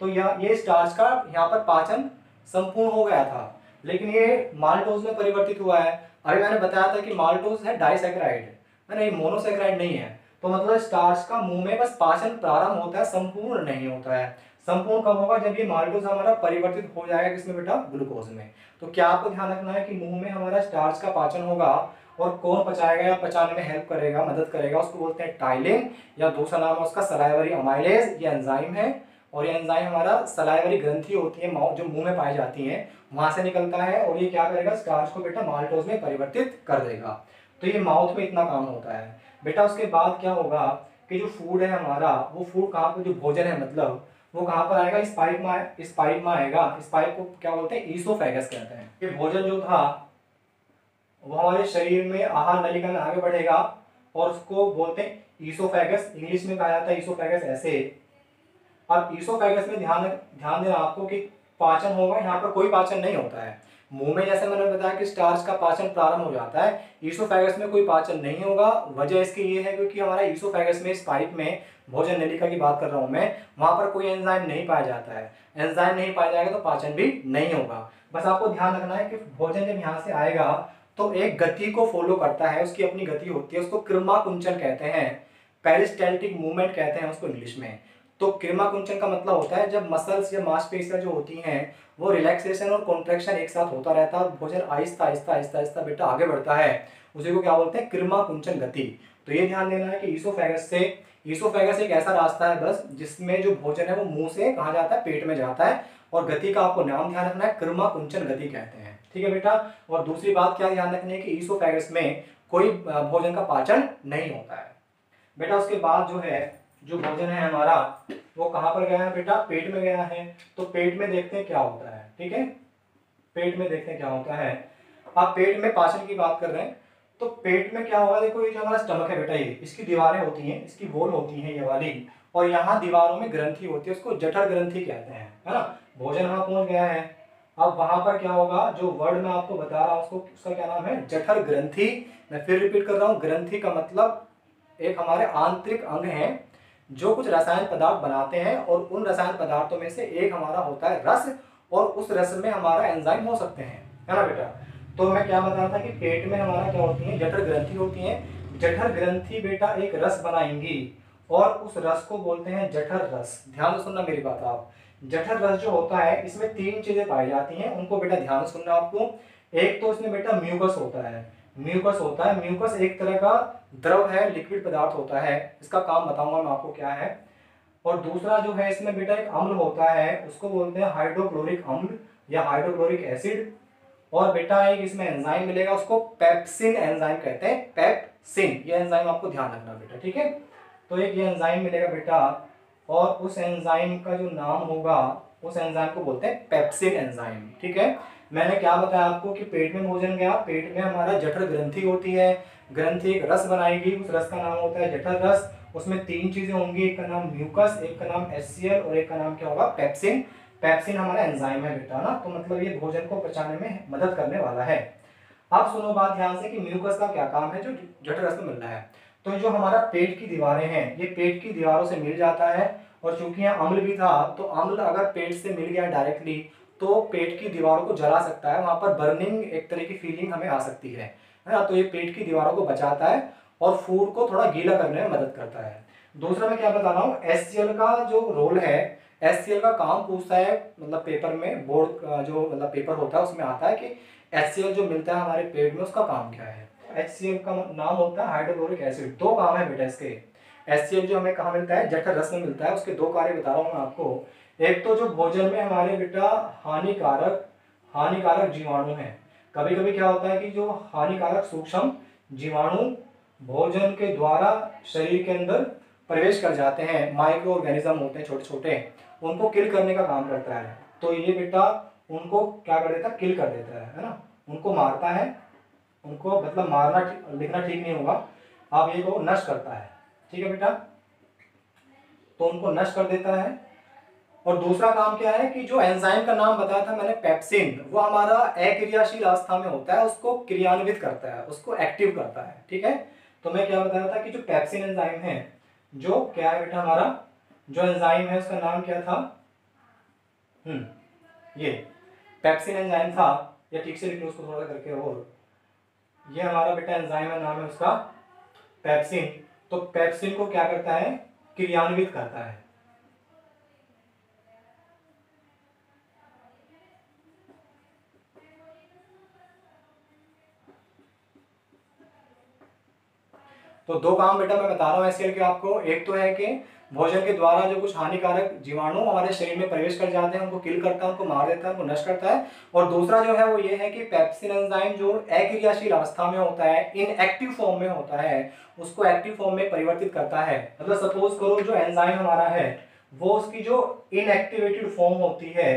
तो ये स्टार्च का यहाँ पर पाचन संपूर्ण हो गया था, लेकिन ये माल्टोज में परिवर्तित हुआ है। अभी मैंने बताया था कि माल्टोज है डाइसैकेराइड, है ना, ये मोनोसैकेराइड नहीं है। तो मतलब स्टार्च का मुंह में बस पाचन प्रारंभ होता है, संपूर्ण नहीं होता है। संपूर्ण कब होगा, जब ये माल्टोज हमारा परिवर्तित हो जाएगा किसमें बेटा, ग्लूकोज में। तो क्या आपको ध्यान रखना है कि मुंह में हमारा स्टार्च का पाचन होगा और कौन पचाएगा या पचाने में हेल्प करेगा, मदद करेगा, उसको बोलते हैं टाइलिन, या दूसरा नाम है उसका सलाइवरी अमाइलेज। ये एंजाइम है और ये एंजाइम हमारा सलाइवरी ग्रंथि होती है माउथ, जो मुंह में पाई जाती है, वहां से निकलता है। और ये क्या करेगा, स्टार्च को बेटा माल्टोज में परिवर्तित कर देगा। तो ये माउथ में इतना काम होता है बेटा। उसके बाद क्या होगा कि जो फूड है हमारा, वो फूड कहाँ पर, जो भोजन है मतलब वो कहाँ पर आएगा, इस पाइप में, इस पाइप में आएगा। इस पाइप को क्या बोलते हैं, ईसोफेगस कहते हैं। ये भोजन जो था वो हमारे शरीर में आहार नलिका में आगे बढ़ेगा और उसको बोलते हैं ईसोफेगस, इंग्लिश में कहा जाता है ईसोफेगस ऐसे। अब ईसोफेगस में ध्यान देना आपको कि पाचन होगा, यहाँ पर कोई पाचन नहीं होता है। मुंह में जैसे मैंने बताया कि स्टार्च का पाचन प्रारंभ हो जाता है, ईसोफेगस में कोई पाचन नहीं होगा। वजह इसकी ये है क्योंकि हमारा ईसोफेगस में, इस पाइप में, भोजन नलिका की बात कर रहा हूँ मैं, वहाँ पर कोई एंजाइम नहीं पाया जाता है। एंजाइम नहीं पाया जाएगा तो पाचन भी नहीं होगा। बस आपको ध्यान रखना है कि भोजन जब यहाँ से आएगा तो एक गति को फॉलो करता है, उसकी अपनी गति होती है, उसको क्रिमाकुंचन कहते हैं, पेरिस्टैल्टिक मूवमेंट कहते हैं उसको इंग्लिश में। तो क्रिमाकुंचन का मतलब होता है जब मसल्स या मांसपेशियां जो होती हैं वो रिलैक्सेशन और कॉन्ट्रैक्शन एक साथ होता रहता है और भोजन आहिस्ता आहिस्ता आहिस्ता आहिस्ता बेटा आगे बढ़ता है, उसी को क्या बोलते हैं, क्रिमाकुंचन गति। तो ये ध्यान देना है कि ईसोफेगस एक ऐसा रास्ता है बस जिसमें जो भोजन है वो मुंह से कहाँ जाता है, पेट में जाता है। और गति का आपको नाम ध्यान रखना है, क्रिमाकुंचन गति कहते हैं, ठीक है बेटा। और दूसरी बात क्या ध्यान रखनी है कि ईसोफेगस में कोई भोजन का पाचन नहीं होता है बेटा। उसके बाद जो है, जो भोजन है हमारा वो कहाँ पर गया है बेटा, पेट में गया है। तो पेट में देखते हैं क्या होता है, ठीक है, पेट में देखते हैं क्या होता है। आप पेट में पाचन की बात कर रहे हैं तो पेट में क्या होगा, देखो ये जो हमारा स्टमक है बेटा, ये इसकी दीवारें होती हैं, इसकी वॉल होती है ये वाली, और यहाँ दीवारों में ग्रंथि होती है, उसको जठर ग्रंथि कहते हैं, है ना। भोजन वहाँ पहुँच गया है, अब वहाँ पर क्या होगा, जो वर्ड मैं आपको बता रहा हूँ उसको, उसका क्या नाम है, जठर ग्रंथि। मैं फिर रिपीट कर रहा हूँ, ग्रंथि का मतलब एक हमारे आंतरिक अंग है जो कुछ रसायन पदार्थ बनाते हैं, और उन रसायन पदार्थों में से एक हमारा होता है रस, और उस रस में हमारा एंजाइम हो सकते हैं, है ना बेटा। तो मैं क्या बता रहा था कि पेट में हमारा क्या होती है, जठर ग्रंथि होती हैं। जठर ग्रंथि बेटा एक रस बनाएंगी और उस रस को बोलते हैं जठर रस। ध्यान से सुनना मेरी बात आप, जठर रस जो होता है इसमें तीन चीजें पाई जाती हैं, उनको बेटा ध्यान से सुनना आपको। एक तो इसमें बेटा म्यूकस होता है, म्यूकस होता है, म्यूकस एक तरह का द्रव है, लिक्विड पदार्थ होता है, इसका काम बताऊंगा मैं आपको क्या है। और दूसरा जो है इसमें बेटा एक अम्ल होता है, उसको बोलते हैं हाइड्रोक्लोरिक अम्ल या हाइड्रोक्लोरिक एसिड। और बेटा एक इसमें एंजाइम मिलेगा, उसको पेप्सिन एंजाइम कहते हैं, पेप्सिन। ये एंजाइम आपको ध्यान रखना बेटा, ठीक है। तो एक ये एंजाइम मिलेगा बेटा, और उस एंजाइम का जो नाम होगा, उस एंजाइम को बोलते हैं पेप्सिन एंजाइम, ठीक है। मैंने क्या बताया आपको कि पेट में भोजन गया, पेट में हमारा जठर ग्रंथि होती है, ग्रंथि एक रस बनाएगी, उस रस का नाम होता है जठर रस। उसमें तीन चीजें होंगी, एक का नाम म्यूकस, एक का नाम HCl और एक का नाम क्या होगा, पेप्सिन। पेप्सिन हमारा एंजाइम है बेटा ना, तो मतलब ये भोजन को पचाने में मदद करने वाला है। अब सुनो बात ध्यान से कि म्यूकस का क्या काम है जो जठरस्थ में मिल रहा है। तो जो हमारा पेट की दीवारें हैं ये पेट की दीवारों से मिल जाता है, और चूंकि यहाँ अम्ल भी था तो अम्ल अगर पेट से मिल गया डायरेक्टली तो पेट की दीवारों को जला सकता है, वहाँ पर बर्निंग एक तरह की फीलिंग हमें आ सकती है, है ना। तो ये पेट की दीवारों को बचाता है और फूड को थोड़ा गीला करने में मदद करता है। दूसरा मैं क्या बता रहा हूँ, HCl का जो रोल है, HCl का काम पूछता है, मतलब पेपर में बोर्ड जो मतलब पेपर होता है उसमें आता है कि HCl जो मिलता है हमारे पेट में उसका काम क्या है। HCl का नाम होता है हाइड्रोक्लोरिक एसिड। दो काम है बेटा इसके। HCl जो हमें कहाँ मिलता है, जठर रस में मिलता है। उसके दो कार्य बता रहा हूँ मैं आपको। एक तो जो भोजन में हमारे बेटा हानिकारक जीवाणु हैं। कभी कभी क्या होता है कि जो हानिकारक सूक्ष्म जीवाणु भोजन के द्वारा शरीर के अंदर प्रवेश कर जाते हैं, माइक्रो ऑर्गेनिज्म होते हैं छोटे छोटे, उनको किल करने का काम करता है। तो ये बेटा उनको क्या कर देता है, किल कर देता है ना, उनको मारता है। उनको मतलब मारना लिखना ठीक नहीं होगा, आप ये को नष्ट करता है, ठीक है बेटा। तो उनको नष्ट कर देता है। और दूसरा काम क्या है कि जो एंजाइम का नाम बताया था मैंने पेप्सिन, वो हमारा अक्रियाशील अवस्था में होता है, उसको क्रियान्वित करता है, उसको एक्टिव करता है, ठीक है। तो मैं क्या बता रहा था कि जो पेप्सिन एंजाइम है, जो क्या है बेटा हमारा जो एंजाइम है उसका नाम क्या था, ये पेप्सिन एंजाइम था, या ठीक से लिख लो उसको थोड़ा करके। और ये हमारा बेटा एंजाइम का नाम है उसका पेप्सिन। तो पेप्सिन को क्या करता है, क्रियान्वित करता है, तो दो काम बेटा मैं बता रहा हूँ HCl के आपको। एक तो है कि भोजन के द्वारा जो कुछ हानिकारक जीवाणु हमारे शरीर में प्रवेश कर जाते हैं उनको किल करता है, उनको मार देता है, उनको नष्ट करता है। और दूसरा जो है वो ये है कि पेप्सिन एंजाइम जो अक्रियाशील अवस्था में होता है, इनएक्टिव फॉर्म में होता है, उसको एक्टिव फॉर्म में परिवर्तित करता है। मतलब सपोज करो जो एंजाइम हमारा है वो उसकी जो इनएक्टिवेटेड फॉर्म होती है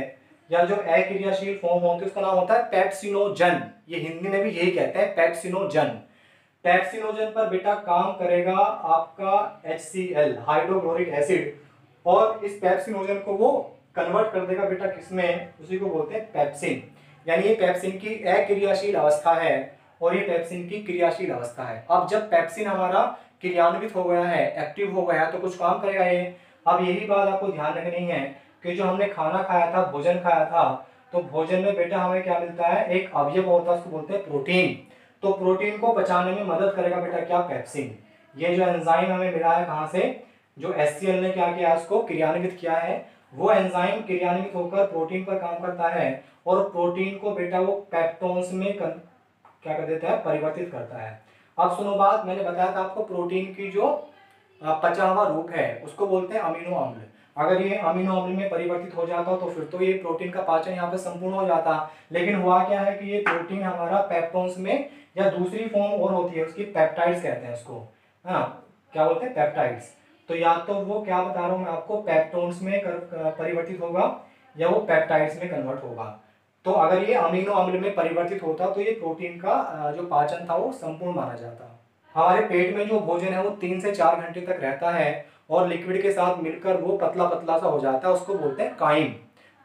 या जो अक्रियाशील फॉर्म होती है उसका नाम होता है पेप्सिनोजन। ये हिंदी में भी यही कहते हैं, पेप्सिनोजन। पेप्सिनोजन पर बेटा काम करेगा आपका HCl हाइड्रोक्लोरिक एसिड, और इस पेप्सिनोजन को वो कन्वर्ट कर देगा बेटा किसमें, उसी को बोलते हैं पेप्सिन। यानी ये पेप्सिन की अक्रियाशील अवस्था है और ये पेप्सिन की क्रियाशील अवस्था है। अब जब पेप्सिन हमारा क्रियान्वित हो गया है, एक्टिव हो गया, तो कुछ काम करेगा ये। अब यही बात आपको ध्यान रखनी है कि जो हमने खाना खाया था, भोजन खाया था, तो भोजन में बेटा हमें क्या मिलता है, एक अवयव होता है उसको बोलते हैं प्रोटीन। तो प्रोटीन को बचाने में मदद करेगा बेटा क्या, पेप्सिन। ये जो एंजाइम हमें मिला है कहाँ से, जो HCl ने क्या किया उसको क्रियान्वित किया है, वो एंजाइम क्रियान्वित होकर प्रोटीन पर काम करता है और प्रोटीन को बेटा वो पेप्टोन्स में क्या कर देता है, परिवर्तित करता है। अब सुनो बात, मैंने बताया था आपको प्रोटीन की जो पचा हुआ रूप है उसको बोलते हैं अमीनो अम्ल। अगर ये अमीनो अम्ल में परिवर्तित हो जाता तो फिर तो ये प्रोटीन का पाचन यहाँ पे संपूर्ण हो जाता। लेकिन हुआ क्या है कि ये प्रोटीन हमारा पेप्टोन्स में, या दूसरी फॉर्म और होती है उसकी, पेप्टाइड्स कहते हैं उसको, है ना, क्या बोलते हैं, पेप्टाइड्स। तो या तो वो क्या बता रहा हूँ मैं आपको, पेप्टोन्स में परिवर्तित होगा या वो पेप्टाइड्स में कन्वर्ट होगा। तो अगर ये अमीनो अम्ल में परिवर्तित होता तो ये प्रोटीन का जो पाचन था वो संपूर्ण माना जाता। हमारे पेट में जो भोजन है वो 3 से 4 घंटे तक रहता है और लिक्विड के साथ मिलकर वो पतला पतला सा हो जाता है, उसको बोलते हैं काइम।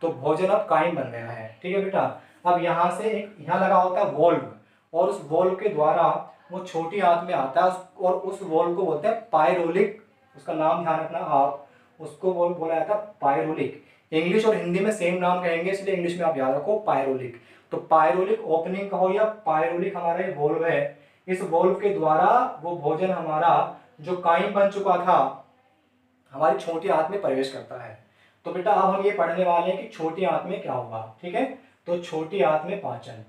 तो भोजन अब काइम बन गया है, ठीक है बेटा। अब यहाँ से एक यहाँ लगा होता है वॉल्व, और उस वॉल्व के द्वारा वो छोटी आंत में आता है, और उस वॉल्व को बोलते हैं पायरोलिक। उसका नाम ध्यान रखना आप, उसको बोला जाता है पायरोलिक। इंग्लिश और हिंदी में सेम नाम कहेंगे इसलिए इंग्लिश में आप याद रखो पायरोलिक। तो पायरोलिक ओपनिंग कहो या पायरोलिक हमारा ये वॉल्व है। इस वॉल्व के द्वारा वो भोजन हमारा जो काइम बन चुका था हमारी छोटी आंत में प्रवेश करता है। तो बेटा अब हम ये पढ़ने वाले हैं कि छोटी आंत में क्या होगा, ठीक है। तो छोटी आंत में पाचन,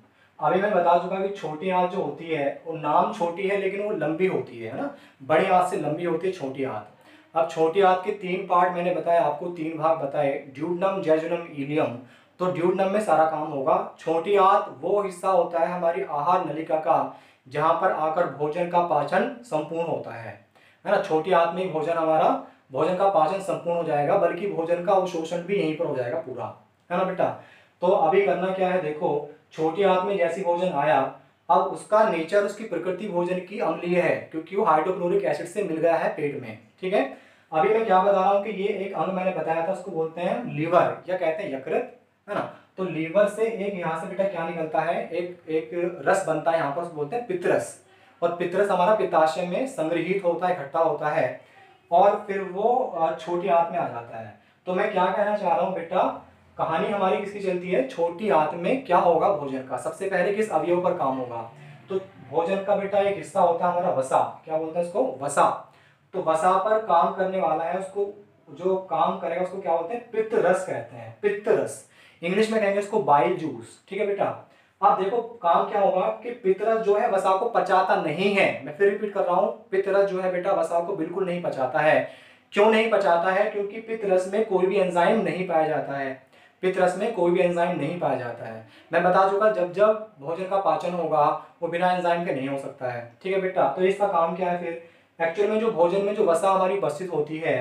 अभी मैं बता चुका कि छोटी आंत जो होती है वो नाम छोटी है लेकिन वो लंबी होती है ना, बड़ी आंत से लंबी होती है छोटी आंत। अब छोटी आंत के 3 पार्ट मैंने बताया आपको, 3 भाग बताए, ड्यूडनम, जैजुनम, इलियम। तो ड्यूडनम में सारा काम होगा। छोटी आंत वो हिस्सा होता है हमारी आहार नलिका का जहाँ पर आकर भोजन का पाचन संपूर्ण होता है ना। छोटी आंत में भोजन हमारा, भोजन का पाचन संपूर्ण हो जाएगा, बल्कि भोजन का अवशोषण भी यहीं पर हो जाएगा पूरा, है ना बेटा। तो अभी करना क्या है, देखो छोटी आंत में जैसी भोजन आया, अब उसका नेचर, उसकी प्रकृति भोजन की अम्लीय है क्योंकि वो हाइड्रोक्लोरिक एसिड से मिल गया है पेट में, ठीक है। अभी मैं क्या बता रहा हूँ कि ये एक अंग मैंने बताया था उसको बोलते हैं लीवर या कहते हैं यकृत, है ना। तो लीवर से एक यहाँ से बेटा क्या निकलता है, एक रस बनता है, यहाँ पर बोलते हैं पित्तरस। और पित्तरस हमारा पित्ताशय में संग्रहित होता है, इकट्ठा होता है और फिर वो छोटी आंत में आ जाता है। तो मैं क्या कहना चाह रहा हूँ बेटा, कहानी हमारी किसकी चलती है, छोटी आंत में क्या होगा भोजन का, सबसे पहले किस अवयव पर काम होगा। तो भोजन का बेटा एक हिस्सा होता है हमारा वसा, क्या बोलते हैं इसको, वसा। तो वसा पर काम करने वाला है, उसको जो काम करेगा उसको क्या बोलते हैं, पित्तरस कहते हैं, पित्तरस। इंग्लिश में कहेंगे इसको बाइल जूस, ठीक है बेटा। आप देखो काम क्या होगा कि पित्तरस जो है वसा को पचाता नहीं है। मैं फिर रिपीट कर रहा हूँ, पित्तरस जो है बेटा वसा को बिल्कुल नहीं पचाता है। क्यों नहीं पचाता है, क्योंकि पित्तरस में कोई भी एंजाइम नहीं पाया जाता है, पित्तरस में कोई भी एंजाइम नहीं पाया जाता है। मैं बता चुका जब जब भोजन का पाचन होगा वो बिना एंजाइम के नहीं हो सकता है, ठीक है बेटा। तो इसका काम क्या है फिर एक्चुअल में, जो भोजन में जो वसा हमारी उपस्थित होती है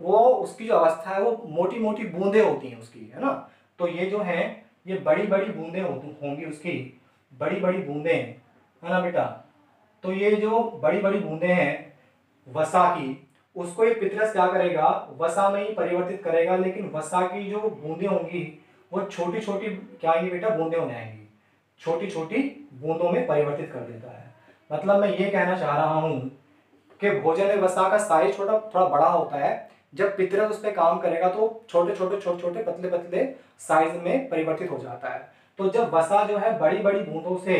वो उसकी जो अवस्था है वो मोटी मोटी बूंदें होती हैं उसकी, है ना। तो ये जो है ये बड़ी बड़ी बूंदें होंगी उसकी, बड़ी बड़ी बूंदें, है ना बेटा। तो ये जो बड़ी बड़ी बूंदें हैं वसा की, उसको ये पित्तरस क्या करेगा, वसा में ही परिवर्तित करेगा। लेकिन वसा की जो बूंदें होंगी वो छोटी छोटी क्या आएंगी बेटा, बूंदें हो जाएंगी, छोटी छोटी बूंदों में परिवर्तित कर देता है। मतलब मैं ये कहना चाह रहा हूँ कि भोजन में वसा का साइज थोड़ा बड़ा होता है, जब पित्तरस उस पर काम करेगा तो छोटे छोटे छोटे छोटे पतले पतले साइज में परिवर्तित हो जाता है। तो जब वसा जो है बड़ी बड़ी बूंदों से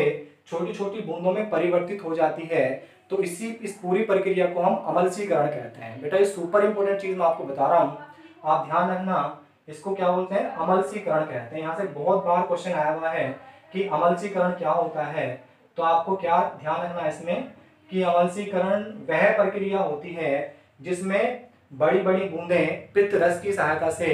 छोटी छोटी बूंदों में परिवर्तित हो जाती है तो इस पूरी प्रक्रिया को हम अमलसीकरण कहते हैं। बेटा ये सुपर इंपॉर्टेंट चीज़ मैं आपको बता रहा हूँ, आप ध्यान रखना, इसको क्या बोलते हैं, अमलसीकरण कहते हैं। यहाँ से बहुत बार क्वेश्चन आया हुआ है कि अमलसीकरण क्या होता है। तो आपको क्या ध्यान रखना इसमें कि अमलसीकरण वह प्रक्रिया होती है जिसमें बड़ी बड़ी बूंदें पित्तरस की सहायता से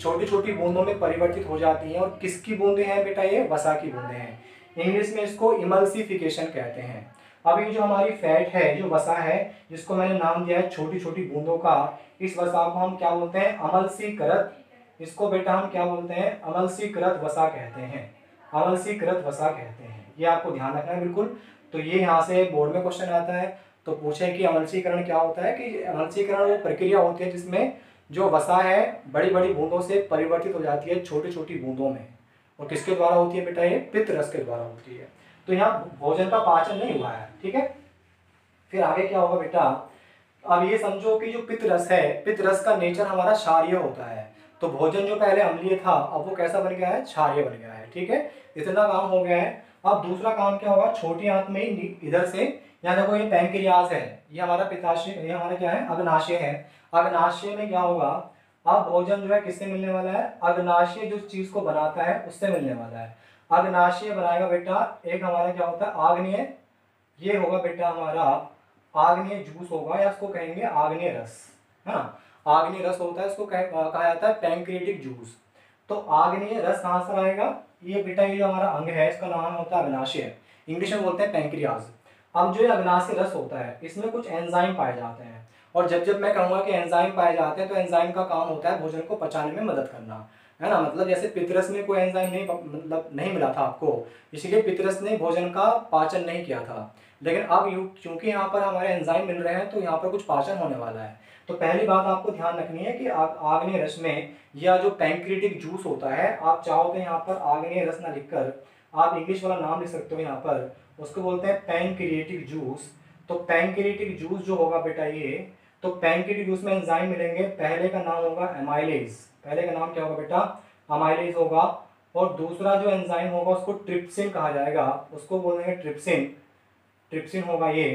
छोटी छोटी बूंदों में परिवर्तित हो जाती हैं। और किसकी बूंदें हैं बेटा, ये वसा की बूंदें हैं। इंग्लिश में इसको इमल्सिफिकेशन कहते हैं। अब ये जो हमारी फैट है, जो वसा है, जिसको मैंने नाम दिया है छोटी छोटी बूंदों का, इस वसा को हम क्या बोलते हैं, अमलसीकृत, इसको बेटा हम क्या बोलते हैं, अमलसीकृत वसा कहते हैं, अमलसीकृत वसा कहते हैं। ये आपको ध्यान रखना है बिल्कुल। तो ये यहाँ से बोर्ड में क्वेश्चन आता है तो पूछे कि अमलसीकरण क्या होता है, कि अमलसीकरण वो प्रक्रिया होती है जिसमें जो वसा है बड़ी बड़ी बूंदों से परिवर्तित हो जाती है छोटी छोटी बूंदों में। और किसके द्वारा होती है बेटा, ये पित्तरस के द्वारा होती है। तो यहाँ भोजन का पाचन नहीं हुआ है, ठीक है। फिर आगे क्या होगा बेटा, अब ये समझो कि जो पित्तरस है, पित्तरस का नेचर हमारा क्षारीय होता है। तो भोजन जो पहले अम्लीय था अब वो कैसा बन गया है, क्षारीय बन गया है, ठीक है। इतना काम हो गया है। अब दूसरा काम क्या होगा, छोटी आंत में ही इधर से, यहाँ देखो ये पैंक्रियाज है, ये हमारा पित्ताशय, ये हमारा क्या है, अग्नाशय है। अग्नाशय में क्या होगा, अब भोजन जो है किससे मिलने वाला है, अग्नाशय जो चीज को बनाता है उससे मिलने वाला है। अग्नाशय बनाएगा बेटा एक हमारा क्या होता है, आग्नेय, ये होगा बेटा हमारा आग्नेय जूस होगा, या इसको कहेंगे आग्नेय रस, है ना। आग्नेय रस होता है, इसको कहा जाता है पैंक्रियाटिक जूस। तो आग्नेय रस कहाँ से आएगा, ये बेटा ये जो हमारा अंग है इसका नाम होता है अग्नाशय, इंग्लिश में बोलते हैं पैंक्रियाज। अब जो ये अग्नाशय रस होता है इसमें कुछ एंजाइम पाए जाते हैं, और जब जब मैं कहूँगा कि एंजाइम पाए जाते हैं तो एंजाइम का काम होता है भोजन को पचाने में मदद करना, है ना। मतलब जैसे पित्तरस में कोई एंजाइम नहीं, मतलब नहीं मिला था आपको, इसलिए पित्तरस ने भोजन का पाचन नहीं किया था। लेकिन अब क्योंकि यहाँ पर हमारे एंजाइम मिल रहे हैं तो यहाँ पर कुछ पाचन होने वाला है। तो पहली बात आपको ध्यान रखनी है कि आग्नेय रस में या जो पैंक्रियाटिक जूस होता है, आप चाहो तो यहाँ पर आग्नेय रस ना लिखकर आप इंग्लिश वाला नाम लिख सकते हो यहाँ पर, उसको बोलते हैं पैंक्रियाटिक जूस। तो पैंक्रियाटिक जूस जो होगा बेटा ये, तो पैंक्रियाटिक जूस में एंजाइम मिलेंगे, पहले का नाम होगा एमाइलेज, पहले का नाम क्या होगा बेटा, एमाइलेज होगा। और दूसरा जो एंजाइम होगा उसको ट्रिप्सिन कहा जाएगा, उसको बोलेंगे ट्रिप्सिन, ट्रिप्सिन होगा ये,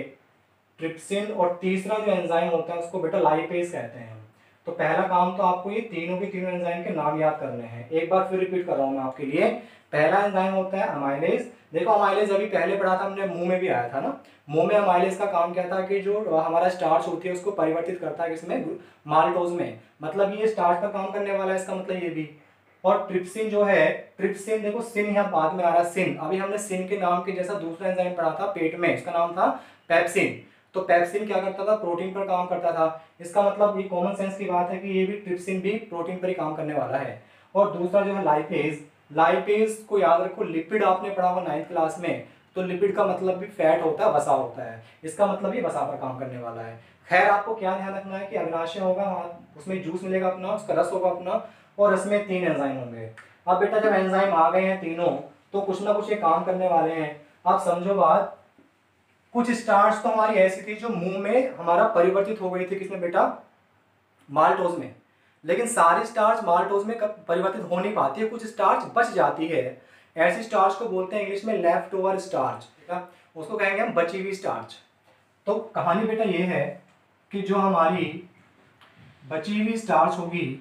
ट्रिप्सिन। और तीसरा जो एंजाइम होता है उसको बेटा लाइपेज कहते हैं। तो पहला काम तो आपको ये तीनों के तीनों एंजाइम के नाम याद करने हैं। एक बार फिर रिपीट कर रहा हूँ मैं आपके लिए, पहला एंजाइम होता है एमाइलेज। देखो एमाइलेज अभी पहले पढ़ा था हमने, मुंह में भी आया था ना। मुंह में एमाइलेज का काम क्या था कि जो हमारा स्टार्च होती है उसको परिवर्तित करता है इसमें माल्टोज में, मतलब ये स्टार्च का काम करने वाला है, इसका मतलब ये भी। और ट्रिप्सिन जो है, ट्रिप्सिन देखो सिन यहाँ बाद में आ रहा है, सिन। अभी हमने सिन के नाम के जैसा दूसरा एंजाइम पढ़ा था पेट में, इसका नाम था पेप्सिन। तो पेप्सिन क्या करता था, प्रोटीन पर काम करता था। इसका मतलब ये कॉमन सेंस की बात है कि ये भी ट्रिप्सिन भी प्रोटीन पर ही काम करने वाला है। और दूसरा जो है लाइपेज, लाइपेज को याद रखो, लिपिड आपने पढ़ा हुआ 9th क्लास में, तो लिपिड का मतलब भी फैट होता है, वसा होता है, इसका मतलब ये वसा पर काम करने वाला है। खैर आपको क्या ध्यान रखना है कि अग्नाशय होगा, उसमें जूस मिलेगा अपना, उसका रस होगा अपना, और रस में तीन एंजाइम होंगे। अब बेटा जब एंजाइम आ गए हैं तीनों तो कुछ ना कुछ ये काम करने वाले हैं। आप समझो बात, कुछ स्टार्च तो हमारी ऐसी थी जो मुंह में हमारा परिवर्तित हो गई थी किसने बेटा, माल्टोज में, लेकिन सारी स्टार्च माल्टोज में परिवर्तित हो नहीं पाती है, कुछ स्टार्च बच जाती है। ऐसी स्टार्च को बोलते हैं इंग्लिश में लेफ्ट ओवर स्टार्च, ठीक है, उसको कहेंगे हम बची हुई स्टार्च। तो कहानी बेटा ये है कि जो हमारी बची हुई स्टार्च होगी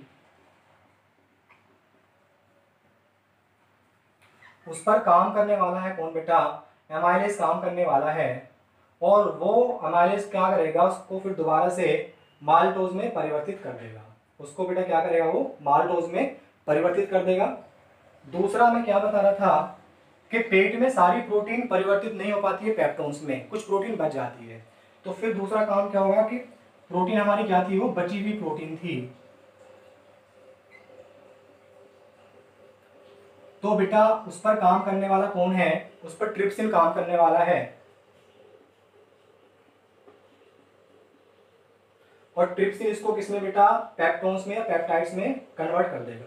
उस पर काम करने वाला है कौन बेटा, एमाइलेज काम करने वाला है, और वो एमाइलेज क्या करेगा, उसको फिर दोबारा से माल्टोज में परिवर्तित कर देगा। उसको बेटा क्या करेगा, वो माल्टोज में परिवर्तित कर देगा। दूसरा मैं क्या बता रहा था कि पेट में सारी प्रोटीन परिवर्तित नहीं हो पाती है पेप्टोन्स में, कुछ प्रोटीन बच जाती है। तो फिर दूसरा काम क्या होगा कि प्रोटीन हमारी क्या थी, वो बची हुई प्रोटीन थी, तो बेटा उस पर काम करने वाला कौन है, उस पर ट्रिप्सिन काम करने वाला है। और ट्रिप्सिन इसको किसमें बेटा, पेप्टोन्स में या पेप्टाइड्स में कन्वर्ट कर देगा।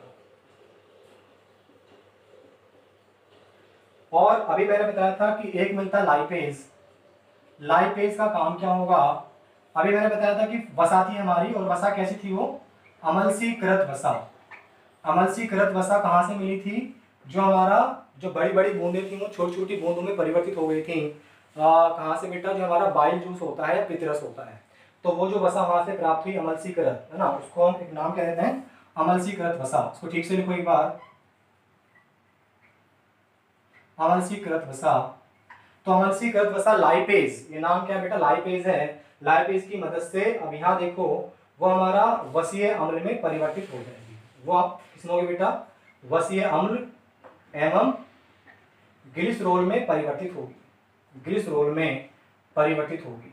और अभी मैंने बताया था कि एक मिलता लाइपेज, लाइपेज का काम क्या होगा, अभी मैंने बताया था कि वसा थी हमारी, और वसा कैसी थी वो, अमलसीकृत वसा। अमलसीकृत वसा कहाँ से मिली थी, जो हमारा जो बड़ी बड़ी बूंदें थी वो छोटी छोटी बूंदों में परिवर्तित हो गई थी। कहाँ से बेटा, जो हमारा बाइल जूस होता है या पितरस होता है, तो वो जो वसा वहाँ से प्राप्त हुई अमलसीकृत, है ना, उसको हम एक नाम क्या देते हैं, अमलसीकृत वसा। उसको ठीक से लिखो एक बार, अमलसीकृत वसा। तो अमलसीकृत वसा लाइपेज, ये नाम क्या बेटा, लाइपेज है। लाइपेज की मदद से अब यहाँ देखो वो हमारा वसीय अम्ल में परिवर्तित हो जाएगी। वो आप किसमें होगी बेटा, वसीय अम्ल एवं ग्लिसरॉल में परिवर्तित होगी, ग्लिसरॉल में परिवर्तित होगी।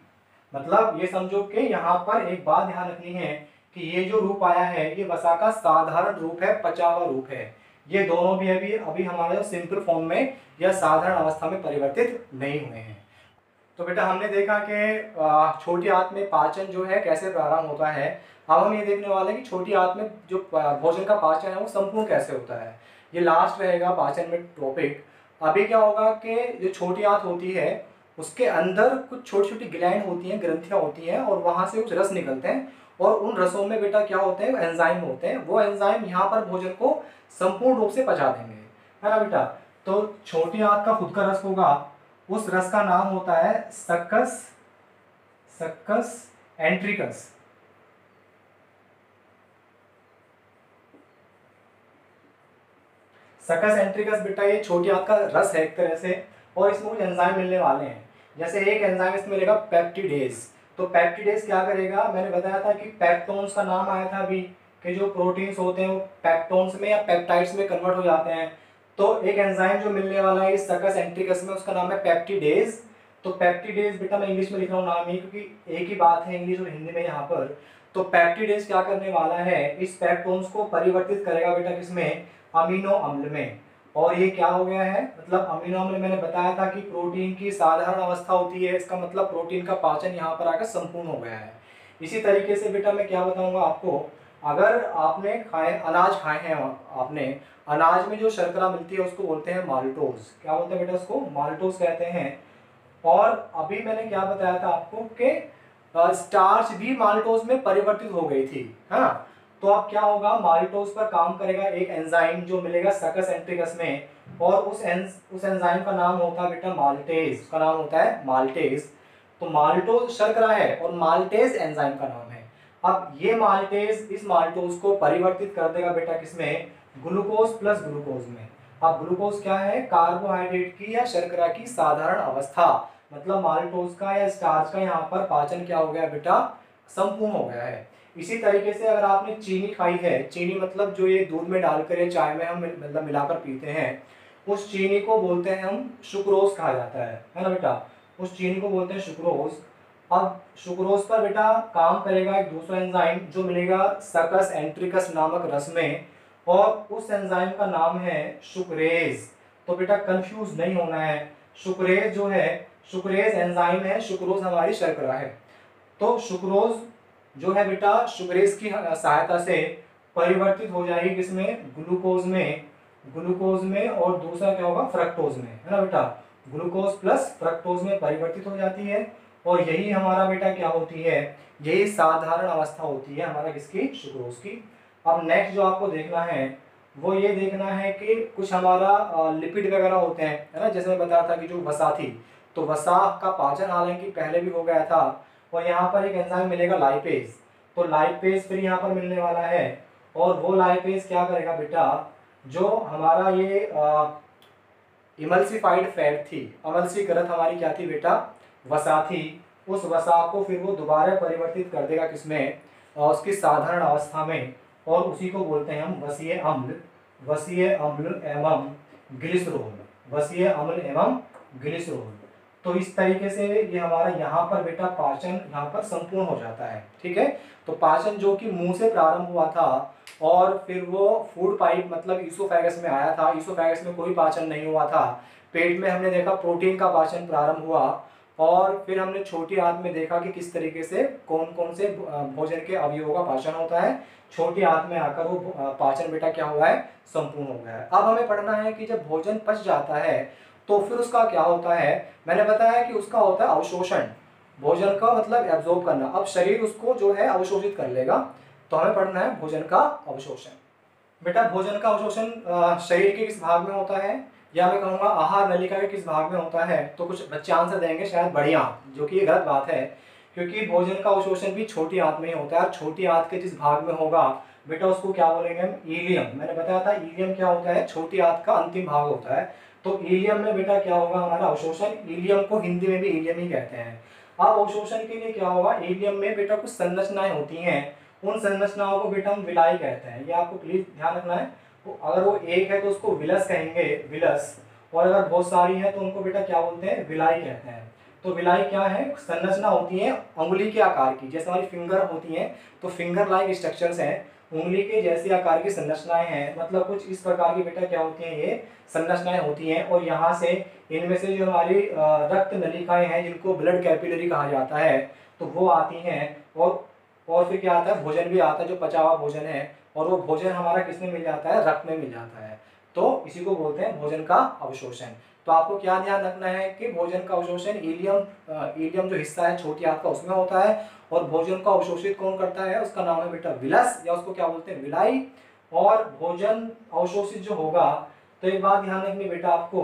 मतलब ये समझो कि यहाँ पर एक बात ध्यान रखनी है कि ये जो रूप आया है ये वसा का साधारण रूप है, पचा हुआ रूप है। ये दोनों भी अभी हमारे जो सिंपल फॉर्म में या साधारण अवस्था में परिवर्तित नहीं हुए हैं। तो बेटा हमने देखा कि छोटी आंत में पाचन जो है कैसे प्रारंभ होता है। अब हम ये देखने वाले हैं कि छोटी आंत में जो भोजन का पाचन है वो संपूर्ण कैसे होता है, ये लास्ट रहेगा पाचन में टॉपिक। अभी क्या होगा कि जो छोटी आंत होती है उसके अंदर कुछ छोटी छोटी ग्लैंड होती हैं, ग्रंथियाँ होती हैं, और वहाँ से कुछ रस निकलते हैं, और उन रसों में बेटा क्या होते हैं, एंजाइम होते हैं। वो एंजाइम यहाँ पर भोजन को संपूर्ण रूप से पचा देंगे, है ना बेटा। तो छोटी आंत का खुद का रस होगा, उस रस का नाम होता है succus, succus entericus. Succus entericus बेटा ये छोटी आंत का रस है एक तरह से, और इसमें कुछ एंजाइम मिलने वाले हैं। जैसे एक एंजाइम इसमें मिलेगा पेप्टिडेज। तो पेप्टिडेज क्या करेगा, मैंने बताया था कि पेप्टोन्स का नाम आया था अभी, कि जो प्रोटीन्स होते हैं वो पेप्टोन्स में या पेप्टाइड्स में कन्वर्ट हो जाते हैं। तो एक एंजाइम जो मिलने वाला है इस सक्कस एंट्रिकस में, उसका नाम है पेप्टिडेज। तो पेप्टिडेज बेटा मैं इंग्लिश में लिख रहा हूँ नाम ही, क्योंकि एक ही बात है इंग्लिश और हिंदी में यहाँ पर। तो पेप्टिडेज क्या करने वाला है, इस पेप्टोन्स को परिवर्तित करेगा बेटा किसमें, अमीनो अम्ल में। और ये क्या हो गया है, मतलब अमीनो अम्ल मैंने बताया था कि प्रोटीन की साधारण अवस्था होती है, इसका मतलब प्रोटीन का पाचन यहाँ पर आकर संपूर्ण हो गया है। इसी तरीके से बेटा मैं क्या बताऊँगा आपको, अगर आपने खाए हैं आपने अनाज में जो शर्करा मिलती है उसको बोलते हैं माल्टोज। क्या बोलते हैं बेटा उसको, माल्टोज कहते हैं। और अभी मैंने क्या बताया था आपको कि स्टार्च भी माल्टोज में परिवर्तित हो गई थी, है ना। तो अब क्या होगा, माल्टोज पर काम करेगा एक एंजाइम जो मिलेगा सक्कस एंट्रिकस में, और उस एंजाइम का नाम होता है बेटा माल्टेज, उसका नाम होता है माल्टेज। तो माल्टोज शर्करा है और माल्टेज एंजाइम का नाम है। अब ये माल्टेज इस माल्टोज को परिवर्तित कर देगा बेटा किसमें, ग्लूकोज प्लस ग्लूकोज में। अब ग्लूकोज क्या है, कार्बोहाइड्रेट की या शर्करा की साधारण अवस्था, मतलब माल्टोज का या स्टार्च का यहाँ पर पाचन क्या हो गया बेटा, संपूर्ण हो गया है। इसी तरीके से अगर आपने चीनी खाई है, चीनी मतलब जो ये दूध में डालकर या चाय में हम मतलब मिलाकर पीते हैं, उस चीनी को बोलते हैं हम सुक्रोज, कहा जाता है ना बेटा, उस चीनी को बोलते हैं सुक्रोज। अब सुक्रोज पर बेटा काम करेगा एक दूसरा एंजाइम जो मिलेगा सक्कस एंट्रिकस नामक रस में, और उस एंजाइम का नाम है सुक्रेज। तो बेटा कन्फ्यूज नहीं होना है, सुक्रेज जो है, सुक्रेज एंजाइम है, सुक्रोज हमारी शर्करा है। तो सुक्रोज जो है बेटा सुक्रेज की सहायता से परिवर्तित हो जाएगी किसमें, ग्लूकोज में, ग्लूकोज में और दूसरा क्या होगा फ्रक्टोज में, है ना बेटा। ग्लूकोज प्लस फ्रक्टोज में परिवर्तित हो जाती है और यही हमारा बेटा क्या होती है, यही साधारण अवस्था होती है हमारा किसकी, सुक्रोज की। अब नेक्स्ट जो आपको देखना है वो ये देखना है कि कुछ हमारा लिपिड वगैरह होते हैं, है ना। जैसे मैं बताया था कि जो वसा थी, तो वसा का पाचन हालांकि पहले भी हो गया था और यहाँ पर एक एंजाइम मिलेगा लाइपेज, तो लाइपेज फिर यहाँ पर मिलने वाला है और वो लाइपेज क्या करेगा बेटा, जो हमारा ये इमल्सिफाइड फैट थी, अमल्सीकृत हमारी क्या थी बेटा, वसा थी, उस वसा को फिर वो दोबारा परिवर्तित कर देगा किसमें, उसकी साधारण अवस्था में, और उसी को बोलते हैं हम वसीय अम्ल, एवं ग्लिसरॉल, वसीय अम्ल एवं ग्लिसरॉल। तो इस तरीके से ये हमारा यहाँ पर बेटा पाचन यहाँ पर संपूर्ण हो जाता है, ठीक है। तो पाचन जो कि मुंह से प्रारंभ हुआ था और फिर वो फूड पाइप मतलब इसोफेगस में आया था, इसोफेगस में कोई पाचन नहीं हुआ था, पेट में हमने देखा प्रोटीन का पाचन प्रारंभ हुआ और फिर हमने छोटी आंत में देखा कि किस तरीके से कौन कौन से भोजन के अवयवों का पाचन होता है, छोटी आंत में आकर वो पाचन बेटा क्या हुआ है, संपूर्ण हो गया है। अब हमें पढ़ना है कि जब भोजन पच जाता है तो फिर उसका क्या होता है, मैंने बताया कि उसका होता है अवशोषण, भोजन का मतलब एब्जॉर्ब करना। अब शरीर उसको जो है अवशोषित कर लेगा, तो हमें पढ़ना है भोजन का अवशोषण। बेटा भोजन का अवशोषण शरीर के किस भाग में होता है, या मैं कहूँगा आहार नलिका के किस भाग में होता है, तो कुछ बच्चे आंसर देंगे शायद बड़ी आंत, जो कि ये गलत बात है क्योंकि भोजन का अवशोषण भी छोटी आंत में ही होता है और छोटी आंत के जिस भाग में होगा बेटा उसको क्या बोलेंगे हम, इलियम। मैंने बताया था इलियम क्या होता है, छोटी आंत का अंतिम भाग होता है, तो इलियम में बेटा क्या होगा हमारा अवशोषण, इलियम को हिंदी में भी इलियम ही कहते हैं। अब अवशोषण के लिए क्या होगा, इलियम में बेटा कुछ संरचनाएं होती हैं, उन संरचनाओं को बेटा हम विलाई कहते हैं, ये आपको प्लीज ध्यान रखना है। तो अगर वो एक है तो उसको विलस कहेंगे, विलस, और अगर बहुत सारी है तो उनको बेटा क्या बोलते हैं, विलाई कहते हैं। तो विलाई क्या है, संरचना होती है उंगली के आकार की, जैसे हमारी फिंगर होती है तो फिंगर लाइक स्ट्रक्चर्स हैं, उंगली के जैसे आकार की संरचनाएं हैं, मतलब कुछ इस प्रकार की बेटा क्या होती हैं ये संरचनाएं होती हैं। और यहाँ से इनमें से जो हमारी रक्त नलिकाएं हैं जिनको ब्लड कैपिलरी कहा जाता है, तो वो आती हैं और फिर क्या आता है, भोजन भी आता है जो पचा हुआ भोजन है, और वो भोजन हमारा किसमें मिल जाता है, रक्त में मिल जाता है, तो इसी को बोलते हैं भोजन का अवशोषण। तो आपको क्या ध्यान रखना है कि भोजन का अवशोषण इलियम जो हिस्सा है छोटी आंत का उसमें होता है, और भोजन का अवशोषित कौन करता है, उसका नाम है बेटा विलस, या उसको क्या बोलते हैं, विलाई। और भोजन अवशोषित जो होगा, तो एक बात ध्यान रखनी बेटा आपको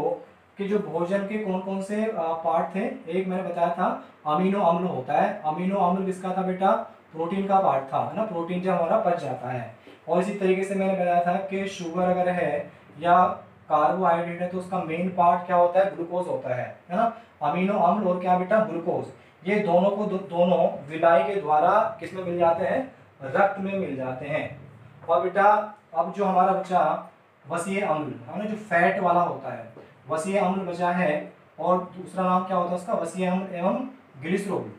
कि जो भोजन के कौन कौन से पार्ट थे, एक मैंने बताया था अमीनो अम्ल होता है, अमीनो अम्ल किसका था बेटा, प्रोटीन का पार्ट था, है ना, प्रोटीन जो हमारा पच जाता है। और इसी तरीके से मैंने बताया था कि शुगर अगर है या कार्बोहाइड्रेट है तो उसका मेन पार्ट क्या होता है, ग्लूकोज होता है, है ना। अमीनो अम्ल और क्या बेटा, ग्लूकोज, ये दोनों को दोनों विलाई के द्वारा किसमें मिल जाते हैं, रक्त में मिल जाते हैं। और बेटा अब जो हमारा बच्चा वसीय अम्ल, है ना, जो फैट वाला होता है, वसीय अम्ल बचा है, और दूसरा नाम क्या होता है उसका, वसीय अम्ल एवं ग्लिसरॉल।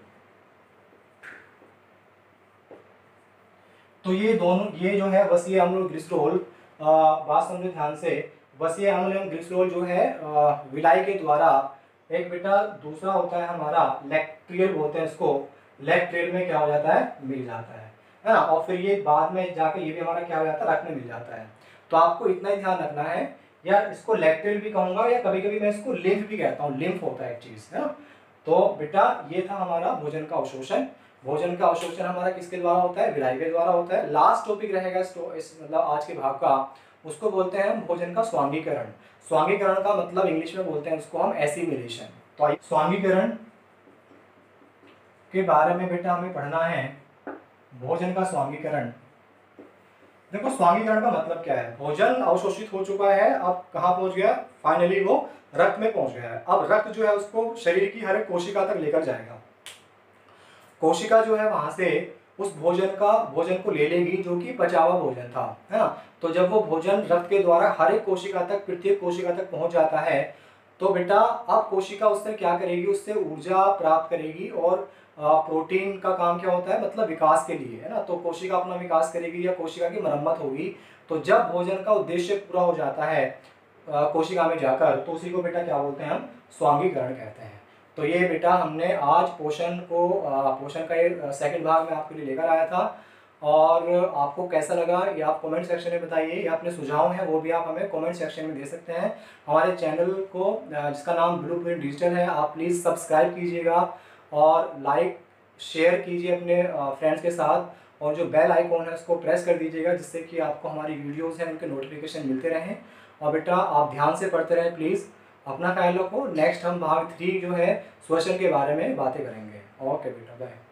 तो ये दोनों, ये जो है वसीय अम्ल और ग्लिसरॉल, बात समझो ध्यान से, वसीय अम्ल एवं ग्लिसरॉल जो है विलाई के द्वारा, एक बेटा दूसरा होता है हमारा लैक्ट्रियल बोलते हैं इसको, लैक्ट्रियल में क्या हो जाता है, मिल जाता है, है ना। और फिर ये बाद में जाकर ये भी हमारा क्या हो जाता है, रक्त में मिल जाता है। तो आपको इतना ही ध्यान रखना है, या इसको लैक्ट्रियल भी कहूँगा या कभी कभी मैं इसको लिम्फ भी कहता हूँ, लिम्फ होता है एक चीज़, है ना। तो बेटा ये था हमारा भोजन का अवशोषण। भोजन का अवशोषण हमारा किसके द्वारा होता है, विलाई के द्वारा होता है। लास्ट टॉपिक रहेगा इस मतलब आज के भाग का, उसको बोलते हैं हम भोजन का स्वांगीकरण। स्वांगीकरण का मतलब इंग्लिश में बोलते हैं उसको हम एसिमिलेशन। तो स्वांगीकरण के बारे में बेटा हमें पढ़ना है, भोजन का स्वांगीकरण। देखो स्वांगीकरण का मतलब क्या है, भोजन अवशोषित हो चुका है, अब कहाँ पहुंच गया, फाइनली वो रक्त में पहुंच गया है। अब रक्त जो है उसको शरीर की हर एक कोशिका तक लेकर जाएगा, कोशिका जो है वहां से उस भोजन को ले लेगी जो कि पचावा भोजन था, है ना। तो जब वो भोजन रक्त के द्वारा हर एक कोशिका तक, प्रत्येक कोशिका तक पहुंच जाता है, तो बेटा अब कोशिका उससे क्या करेगी, उससे ऊर्जा प्राप्त करेगी, और प्रोटीन का काम क्या होता है, मतलब विकास के लिए, है ना। तो कोशिका अपना विकास करेगी या कोशिका की मरम्मत होगी। तो जब भोजन का उद्देश्य पूरा हो जाता है कोशिका में जाकर, तो उसी को बेटा क्या बोलते हैं हम, स्वांगीकरण कहते हैं। तो ये बेटा हमने आज पोषण का ये सेकंड भाग में आपके लिए लेकर आया था। और आपको कैसा लगा ये आप कमेंट सेक्शन में बताइए, या अपने सुझाव हैं वो भी आप हमें कमेंट सेक्शन में दे सकते हैं। हमारे चैनल को जिसका नाम ब्लूप्रिंट डिजिटल है, आप प्लीज़ सब्सक्राइब कीजिएगा और लाइक शेयर कीजिए अपने फ्रेंड्स के साथ, और जो बेल आइकॉन है उसको प्रेस कर दीजिएगा जिससे कि आपको हमारी वीडियोज़ हैं उनके नोटिफिकेशन मिलते रहें। और बेटा आप ध्यान से पढ़ते रहें प्लीज़, अपना ख्याल रखो। नेक्स्ट हम भाग 3 जो है सोशल के बारे में बातें करेंगे। ओके बेटा, बाय।